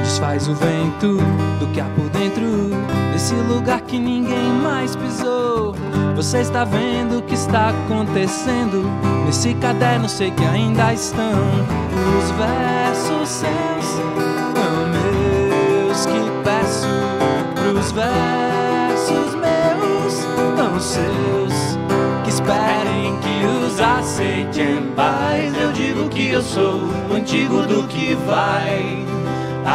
Desfaz o vento do que há por dentro, nesse lugar que ninguém mais pisou. Você está vendo o que está acontecendo, nesse caderno sei que ainda estão os versos seus, tão meus, que peço pros versos meus, tão seus, que esperem que os aceite em paz. Eu digo que eu sou o antigo do que vai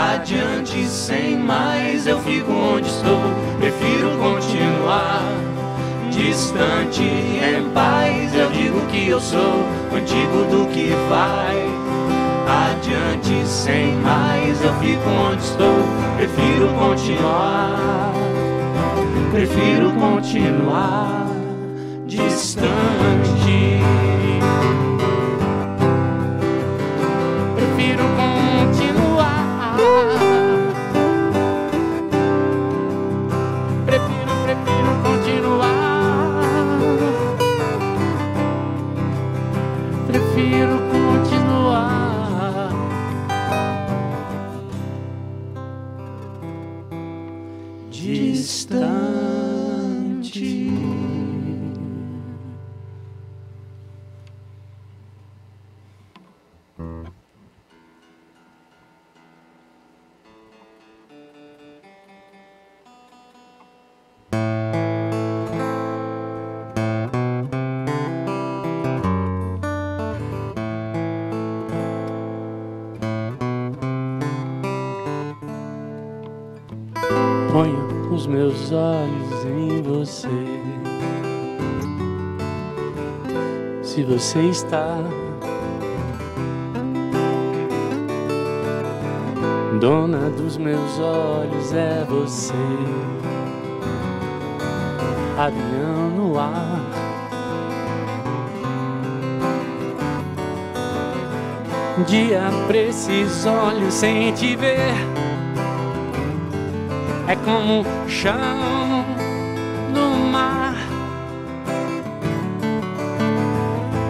adiante sem mais. Eu fico onde estou, prefiro continuar distante em paz. Eu digo que eu sou o antigo do que vai adiante sem mais. Eu fico onde estou, prefiro continuar, prefiro continuar distante. Prefiro continuar. Prefiro continuar. prefiro continuar. Distante. Meus olhos em você. Se você está dona dos meus olhos, é você. Avião no ar, dia pra esses olhos sem te ver. É como o chão do mar.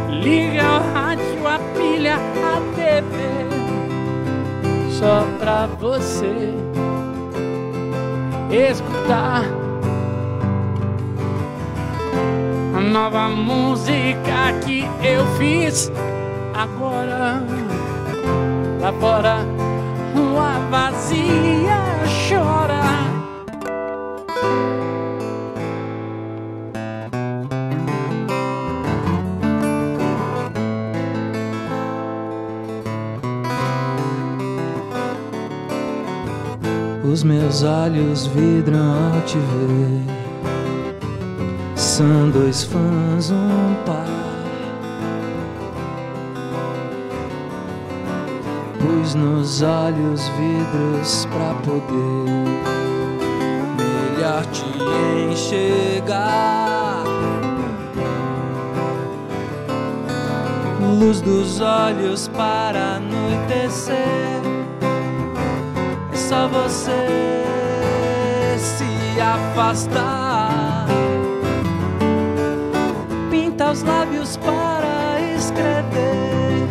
Liga o rádio, a pilha, a TV, só pra você escutar a nova música que eu fiz agora. Lá fora, rua vazia chora. Os meus olhos vidram ao te ver. São dois fãs, um par. Pus nos olhos vidros pra poder melhor te enxergar. Luz dos olhos para anoitecer. Só você se afastar. Pinta os lábios para escrever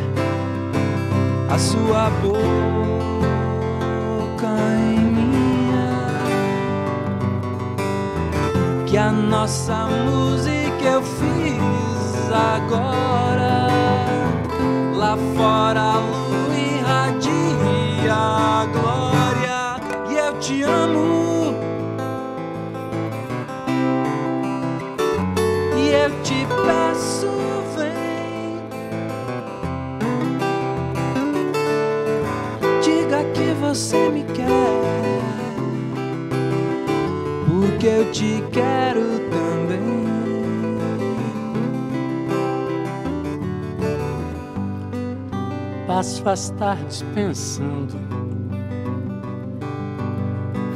a sua boca em minha. Que a nossa música eu fiz agora. Lá fora a lua irradia a glória. Te amo e eu te peço, vem, diga que você me quer, porque eu te quero também. Passo as tardes pensando.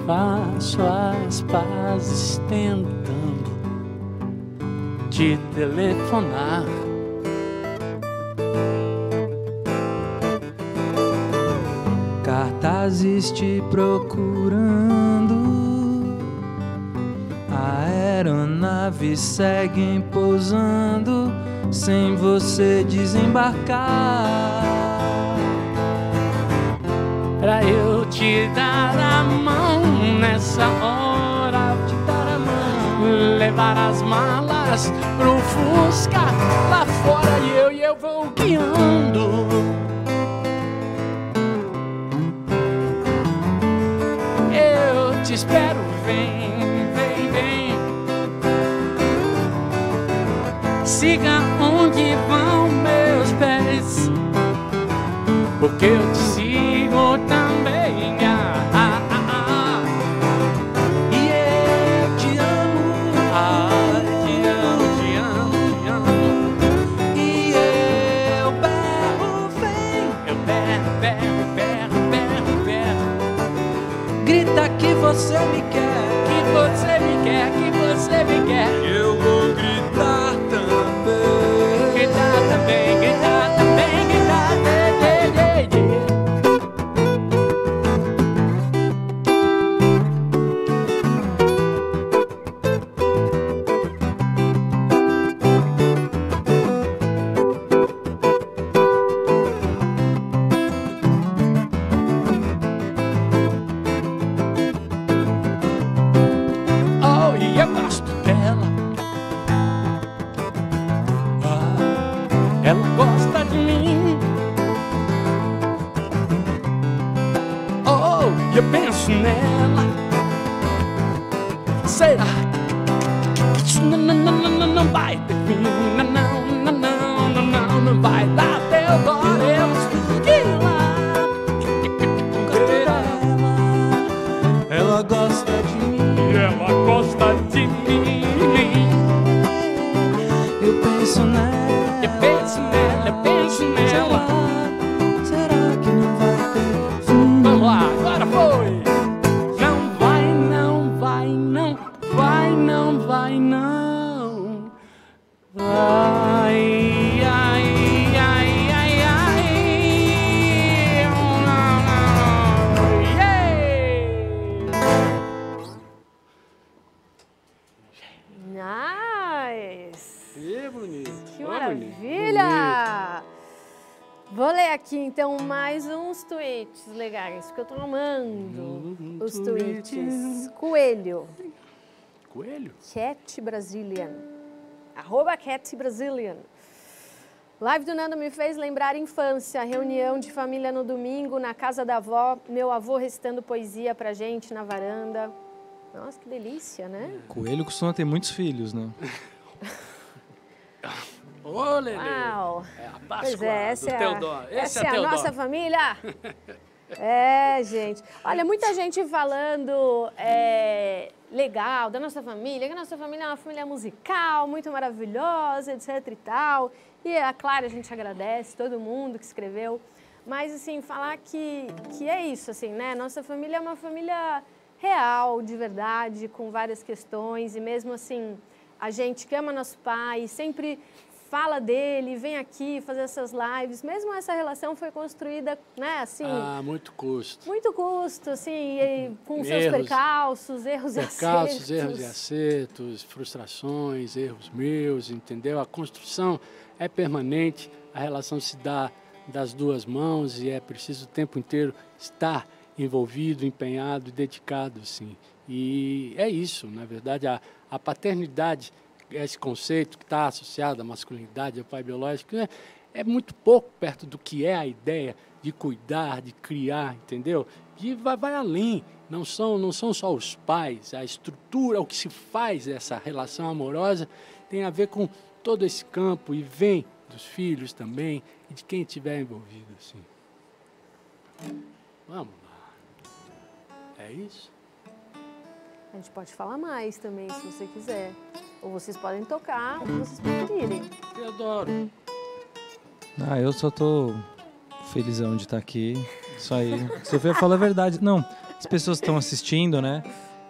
Faço as pazes tentando te telefonar. Cartazes te procurando. Aeronaves seguem pousando sem você desembarcar. Pra eu te dar a mão nessa hora, te dar a mão, levar as malas pro Fusca lá fora e eu vou guiando. Eu te espero, vem, vem, vem. Siga onde vão meus pés, porque eu te sigo. Também, e eu te amo, te amo, te amo, te amo. E eu berro, vem, eu berro, berro, berro, berro, berro. Grita que você me quer, que você me quer, que você me quer. Eu vou gritar também, gritar também, gritar também, gritar também. e eu penso nela. Será que isso não vai ter fim? Não vai dar até agora. Eu estou lá. Ela gosta de mim. Ela gosta de mim. Eu penso nela. Eu penso nela. Eu penso nela. Será que não vai ter fim? Vamos lá, agora foi. Vou ler aqui, então, mais uns tweets legais, porque eu tô amando os tweets. Coelho. Coelho? Cat Brazilian. Arroba Cat Brazilian. Live do Nando me fez lembrar infância, reunião de família no domingo, na casa da avó, meu avô recitando poesia pra gente na varanda. Nossa, que delícia, né? Coelho costuma ter muitos filhos, né? Ô, Lelê! Uau. É a Páscoa do Theodoro. Essa é a nossa família! É, gente. Olha, muita gente falando legal da nossa família, que a nossa família é uma família musical, muito maravilhosa, etc e tal. E, é claro, a gente agradece todo mundo que escreveu. Mas, assim, falar que é isso, assim, né? Nossa família é uma família real, de verdade, com várias questões e mesmo assim... A gente que ama nosso pai, sempre fala dele, vem aqui fazer essas lives. Mesmo essa relação foi construída, né, assim... Ah, muito custo. Muito custo, assim, e com erros, seus percalços, erros e acertos. Percalços, erros e acertos, frustrações, erros meus, entendeu? A construção é permanente, a relação se dá das duas mãos e é preciso o tempo inteiro estar envolvido, empenhado e dedicado, sim. E é isso, na verdade, a paternidade, esse conceito que está associado à masculinidade, ao pai biológico, é muito pouco perto do que é a ideia de cuidar, de criar, entendeu? E vai além, não são só os pais, a estrutura, o que se faz essa relação amorosa tem a ver com todo esse campo e vem dos filhos também e de quem estiver envolvido, assim. Vamos lá. É isso? A gente pode falar mais também, se você quiser. Ou vocês podem tocar, ou vocês preferirem. Eu adoro. Ah, eu só tô felizão de estar aqui. Isso aí. Sofia, fala a verdade. Não, as pessoas estão assistindo, né?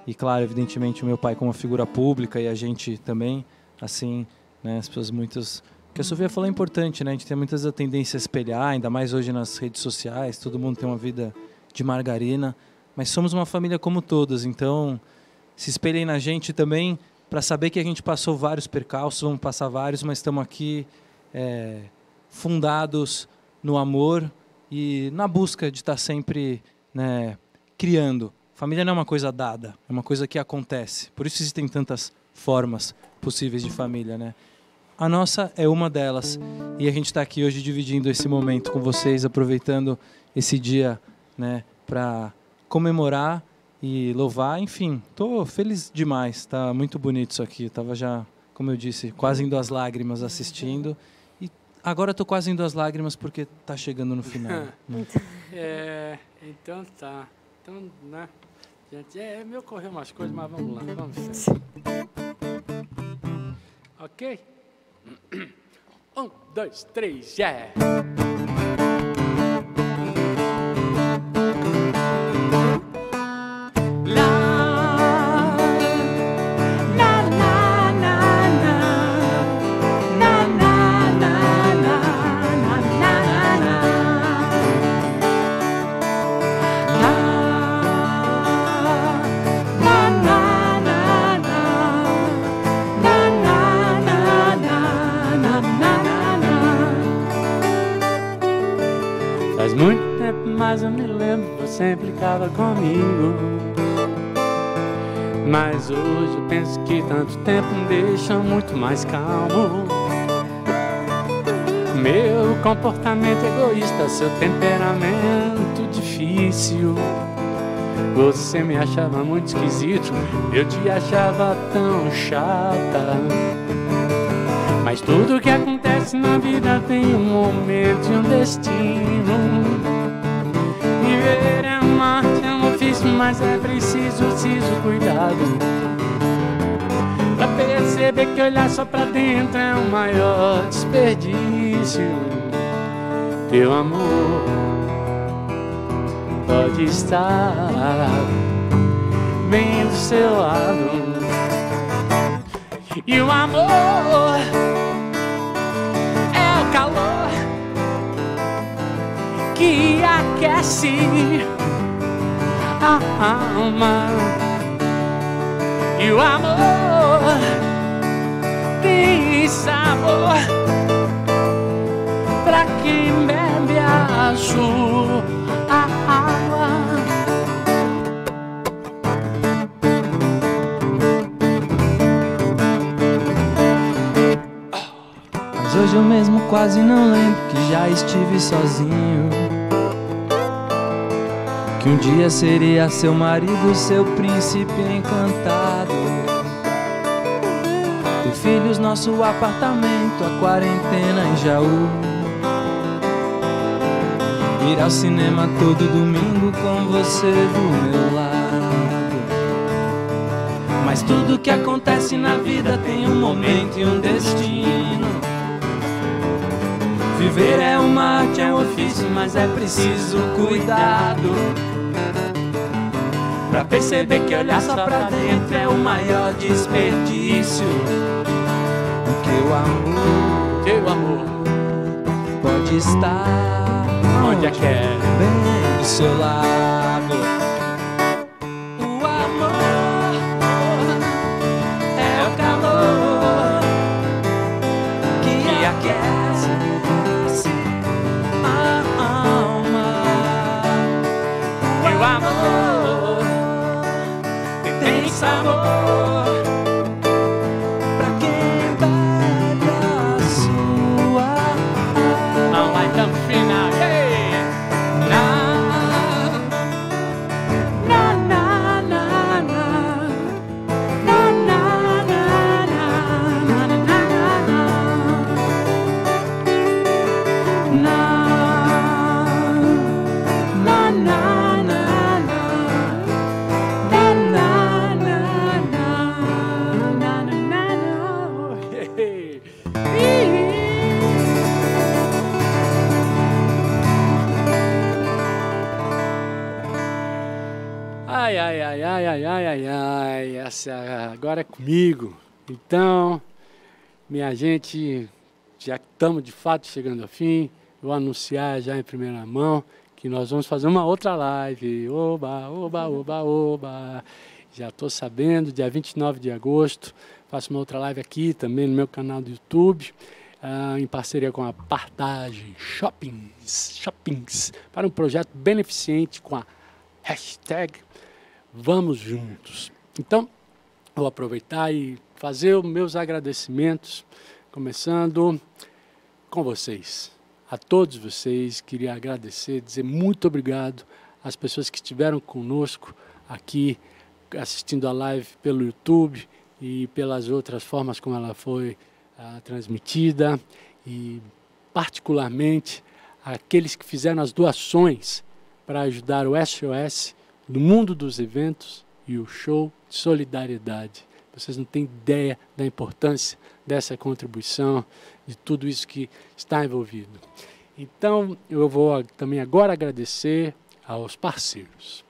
E claro, evidentemente, o meu pai como uma figura pública e a gente também, assim, né? As pessoas muitas... O que a Sofia falou é importante, né? A gente tem muitas tendências a espelhar, ainda mais hoje nas redes sociais. Todo mundo tem uma vida de margarina. Mas somos uma família como todas, então... Se espelhem na gente também, para saber que a gente passou vários percalços, vamos passar vários, mas estamos aqui fundados no amor e na busca de estar sempre, né, criando. Família não é uma coisa dada, é uma coisa que acontece. Por isso existem tantas formas possíveis de família, né? A nossa é uma delas. E a gente está aqui hoje dividindo esse momento com vocês, aproveitando esse dia, né, para comemorar e louvar, enfim, tô feliz demais, tá muito bonito isso aqui, eu tava já, como eu disse, quase indo às lágrimas assistindo, e agora tô quase indo às lágrimas porque tá chegando no final. Né? Então tá, então, né, gente, me ocorreu umas coisas, mas vamos lá, vamos lá. Ok? 1, 2, 3, yeah! Mas eu me lembro, você implicava comigo. Mas hoje eu penso que tanto tempo me deixa muito mais calmo. Meu comportamento egoísta, seu temperamento difícil Você me achava muito esquisito, eu te achava tão chata. Mas tudo que acontece na vida tem um momento e um destino. Viver é um arte, é um ofício, mas é preciso, cuidado pra perceber que olhar só pra dentro é o maior desperdício. Teu amor pode estar bem do seu lado. E o amor é o calor que aquece a alma. E o amor tem sabor pra quem bebe azul. Mas hoje eu mesmo quase não lembro que já estive sozinho, que um dia seria seu marido, seu príncipe encantado, ter filhos, nosso apartamento, a quarentena em Jaú, ir ao cinema todo domingo com você do meu lado. Mas tudo que acontece na vida tem um momento e um destino. Viver é uma arte, é um ofício, mas é preciso cuidado pra perceber que olhar só pra dentro é o maior desperdício. O teu amor pode estar onde é que é? Bem do seu lado. O amor é o calor que aquece a alma. E o amor tem sabor pra quem bebe a sua alma. Vai tão final. Agora é comigo. Então, minha gente, já estamos de fato chegando ao fim. Vou anunciar já em primeira mão que nós vamos fazer uma outra live. Oba, oba, oba, oba. Já estou sabendo, dia 29 de agosto, faço uma outra live aqui também no meu canal do YouTube, em parceria com a Partage Shoppings, para um projeto beneficente com a hashtag Vamos Juntos. Então, vou aproveitar e fazer os meus agradecimentos, começando com vocês. A todos vocês, queria agradecer, dizer muito obrigado às pessoas que estiveram conosco aqui, assistindo a live pelo YouTube e pelas outras formas como ela foi transmitida. E, particularmente, aqueles que fizeram as doações para ajudar o SOS do Mundo dos Eventos e o Show de Solidariedade. Vocês não têm ideia da importância dessa contribuição, de tudo isso que está envolvido. Então, eu vou também agora agradecer aos parceiros,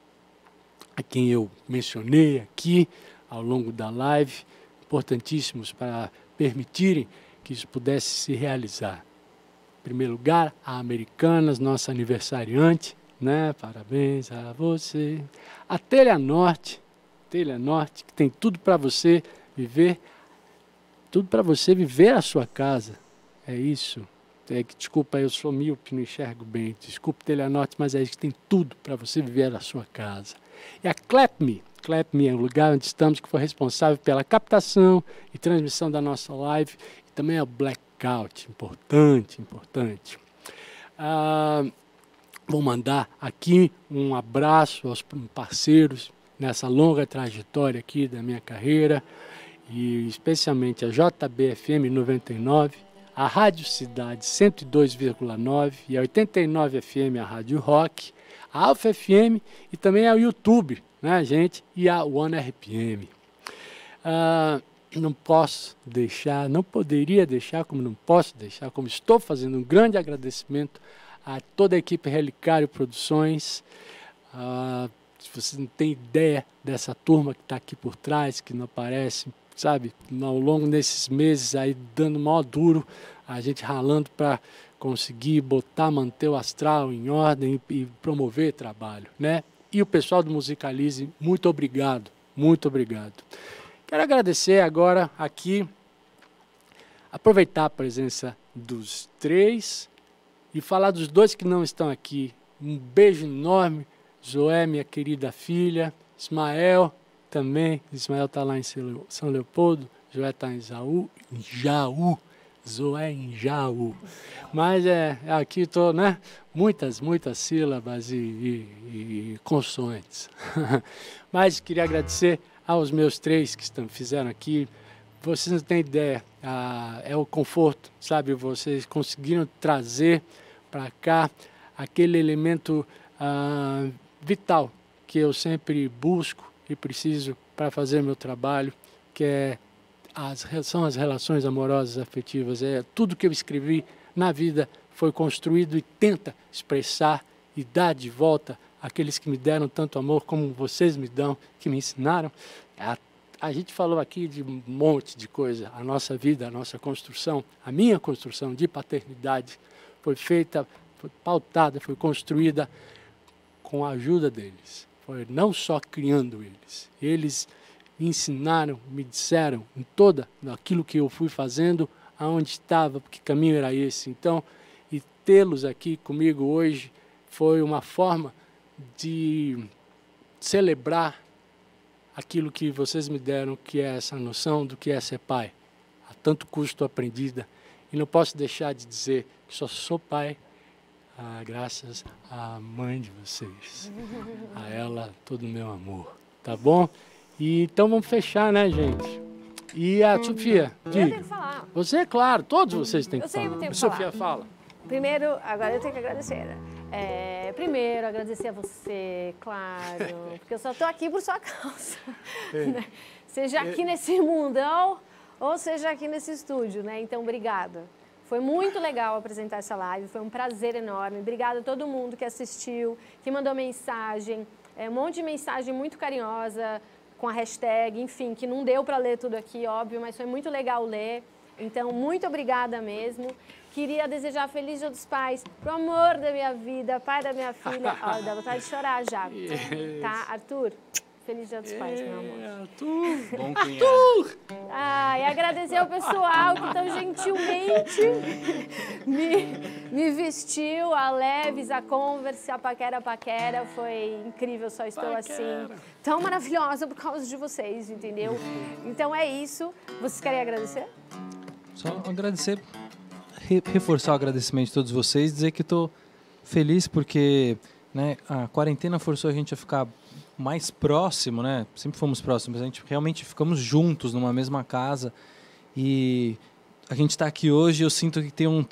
a quem eu mencionei aqui ao longo da live, importantíssimos para permitirem que isso pudesse se realizar. Em primeiro lugar, a Americanas, nossa aniversariante, né? Parabéns a você. A Tele Norte, que tem tudo para você viver, a sua casa. É isso. É que, desculpa, eu sou míope, não enxergo bem. Desculpa, Tele Norte, mas é isso, que tem tudo para você viver a sua casa. E a Clapme, é o lugar onde estamos, que foi responsável pela captação e transmissão da nossa live. E também é o blackout, importante. Vou mandar aqui um abraço aos parceiros nessa longa trajetória aqui da minha carreira, e especialmente a JBFM 99, a Rádio Cidade 102,9 e a 89FM, a Rádio Rock, a Alfa FM e também ao YouTube, né, gente? E a One RPM. Não posso deixar, não poderia deixar, como não posso deixar, como estou fazendo, um grande agradecimento a toda a equipe Relicário Produções. Você não tem ideia dessa turma que está aqui por trás, que não aparece, sabe? Ao longo desses meses aí, dando mó duro, a gente ralando para conseguir botar, manter o astral em ordem e promover trabalho, né? E o pessoal do Musicalize, muito obrigado, muito obrigado. Quero agradecer agora aqui, aproveitar a presença dos três e falar dos dois que não estão aqui. Um beijo enorme, Zoé, minha querida filha, Ismael também. Ismael está lá em São Leopoldo, Zoé está em Jaú. Zoé em Jaú. Mas aqui estou, né? Muitas sílabas e consoantes. Mas queria agradecer aos meus três que fizeram aqui. Vocês não têm ideia, é o conforto, sabe? Vocês conseguiram trazer para cá aquele elemento vital que eu sempre busco e preciso para fazer meu trabalho, que é são as relações amorosas, afetivas. Tudo que eu escrevi na vida foi construído e tenta expressar e dar de volta àqueles que me deram tanto amor, como vocês me dão, que me ensinaram. A gente falou aqui de um monte de coisa. A nossa vida, a nossa construção, a minha construção de paternidade foi feita, foi pautada, foi construída com a ajuda deles. Foi não só criando eles. Eles ensinaram, me disseram em toda aquilo que eu fui fazendo, aonde estava, porque caminho era esse. Então, e tê-los aqui comigo hoje foi uma forma de celebrar aquilo que vocês me deram, que é essa noção do que é ser pai, a tanto custo aprendida. E não posso deixar de dizer que só sou pai graças à mãe de vocês, a ela todo o meu amor, tá bom? E então vamos fechar, né, gente? E a Sofia, diga. Eu tenho que falar. Você, é claro, todos vocês têm que falar. Eu sempre tenho que falar. Sofia, fala. Primeiro, agora eu tenho que agradecer, né? Primeiro, agradecer a você, claro, porque eu só estou aqui por sua causa. Né? Seja aqui nesse mundão ou seja aqui nesse estúdio, né? Então, obrigada. Foi muito legal apresentar essa live, foi um prazer enorme. Obrigada a todo mundo que assistiu, que mandou mensagem, um monte de mensagem muito carinhosa, com a hashtag, enfim, que não deu para ler tudo aqui, óbvio, mas foi muito legal ler. Então, muito obrigada mesmo. Queria desejar feliz Dia dos Pais pro amor da minha vida, pai da minha filha. Ó, dá vontade de chorar já, tá? Arthur, feliz Dia dos Pais, meu amor. Arthur! Bom Arthur! Ah, e agradecer ao pessoal que tão gentilmente me vestiu, a Leves, a Converse, a Paquera. Foi incrível, só estou assim, tão maravilhosa por causa de vocês, entendeu? Então é isso. Vocês querem agradecer? Só agradecer, reforçar o agradecimento de todos vocês, dizer que estou feliz porque, né, a quarentena forçou a gente a ficar mais próximo, né? Sempre fomos próximos, a gente realmente ficamos juntos numa mesma casa e a gente está aqui hoje. Eu sinto que tem uma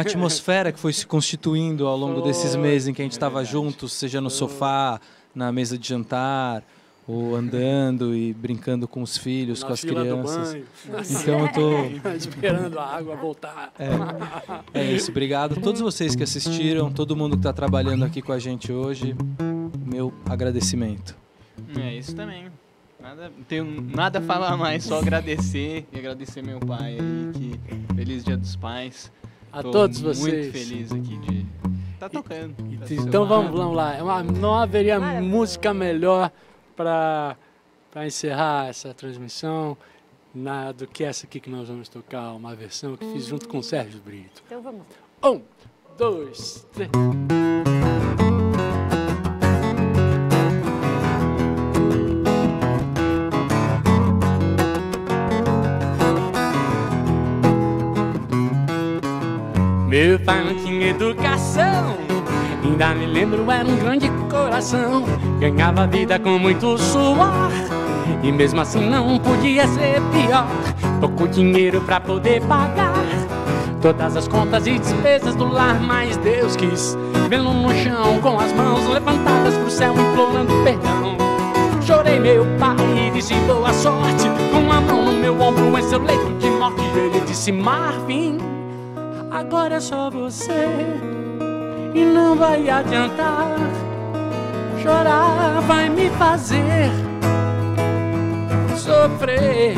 atmosfera que foi se constituindo ao longo desses meses em que a gente estava juntos, seja no sofá, na mesa de jantar, ou andando e brincando com os filhos, com as crianças. Então eu tô esperando a água voltar. É isso, obrigado a todos vocês que assistiram, todo mundo que está trabalhando aqui com a gente hoje. Meu agradecimento. É isso também. Não tenho nada a falar mais, só agradecer e agradecer meu pai aí, que feliz Dia dos Pais. A tô todos muito vocês. Muito feliz aqui de tá tocando. Tá, então vamos lá. Não haveria música melhor para encerrar essa transmissão do que essa aqui que nós vamos tocar, uma versão que fiz junto com o Sérgio Brito. Então vamos. 1, 2, 3... Meu pai não tinha educação, Ainda me lembro, era um grande coração, ganhava vida com muito suor, e mesmo assim não podia ser pior. Pouco dinheiro pra poder pagar todas as contas e despesas do lar, mas Deus quis vê-lo no chão, com as mãos levantadas pro céu implorando perdão. Chorei meu pai e disse boa sorte, com a mão no meu ombro em seu leito de morte. Ele disse Marvin, agora é só você e não vai adiantar, chorar vai me fazer sofrer.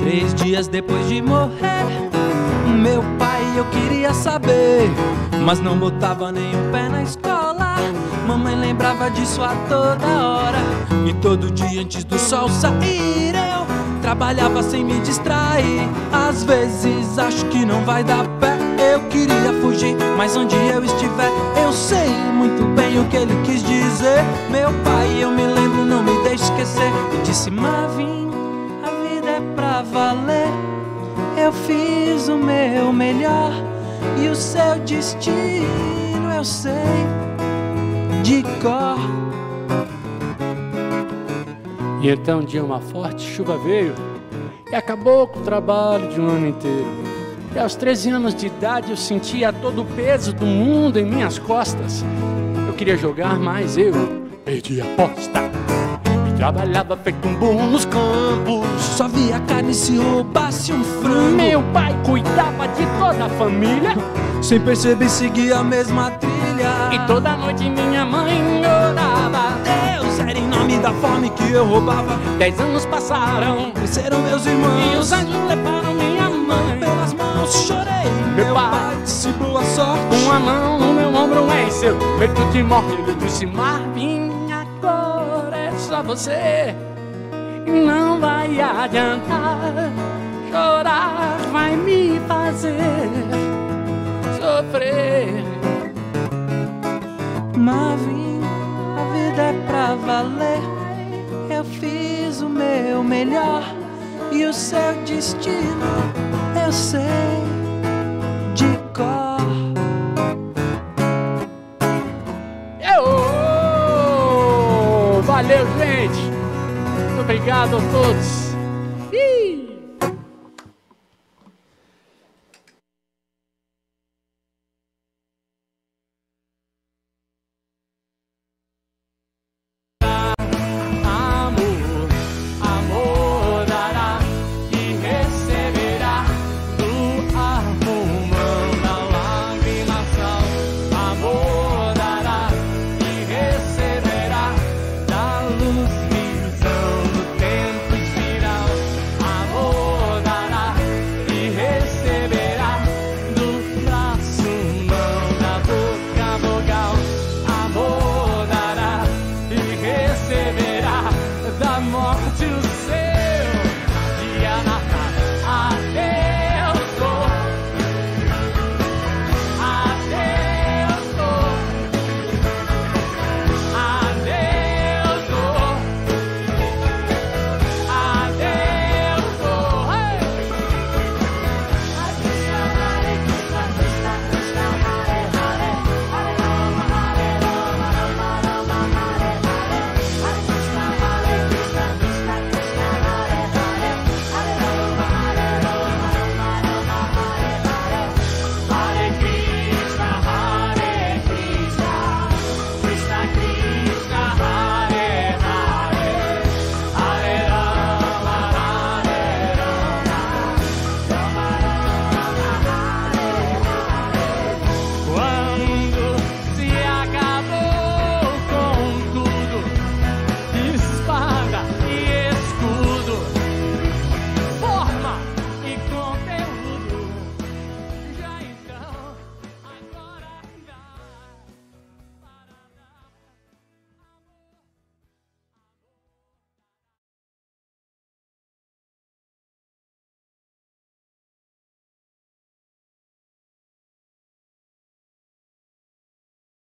Três dias depois de morrer, meu pai eu queria saber, mas não botava nenhum pé na escola. Mamãe lembrava disso a toda hora, e todo dia antes do sol sair eu trabalhava sem me distrair. Às vezes acho que não vai dar pé, eu queria fugir, mas onde eu estiver eu sei muito bem o que ele quis dizer. Meu pai, eu me lembro, não me deixe esquecer, e disse Marvin, a vida é pra valer, eu fiz o meu melhor, e o seu destino eu sei de cor. E então um dia uma forte chuva veio e acabou com o trabalho de um ano inteiro. E aos 13 anos de idade eu sentia todo o peso do mundo em minhas costas. Eu queria jogar, mas eu perdi a aposta. E trabalhava feito um burro nos campos, só via carne se roubasse um frango. Meu pai cuidava de toda a família, sem perceber seguia a mesma trilha. E toda noite minha mãe orava, era em nome da fome que eu roubava. 10 anos passaram, cresceram meus irmãos, e os anjos levaram minha mãe pelas mãos. Chorei, meu pai disse boa sorte, com a mão no meu ombro em seu peito de morte. Ele disse Marvin, agora é só você, e não vai adiantar, chorar vai me fazer sofrer. Marvin, é pra valer, eu fiz o meu melhor, e o seu destino eu sei de cor. Valeu, gente! Muito obrigado a todos!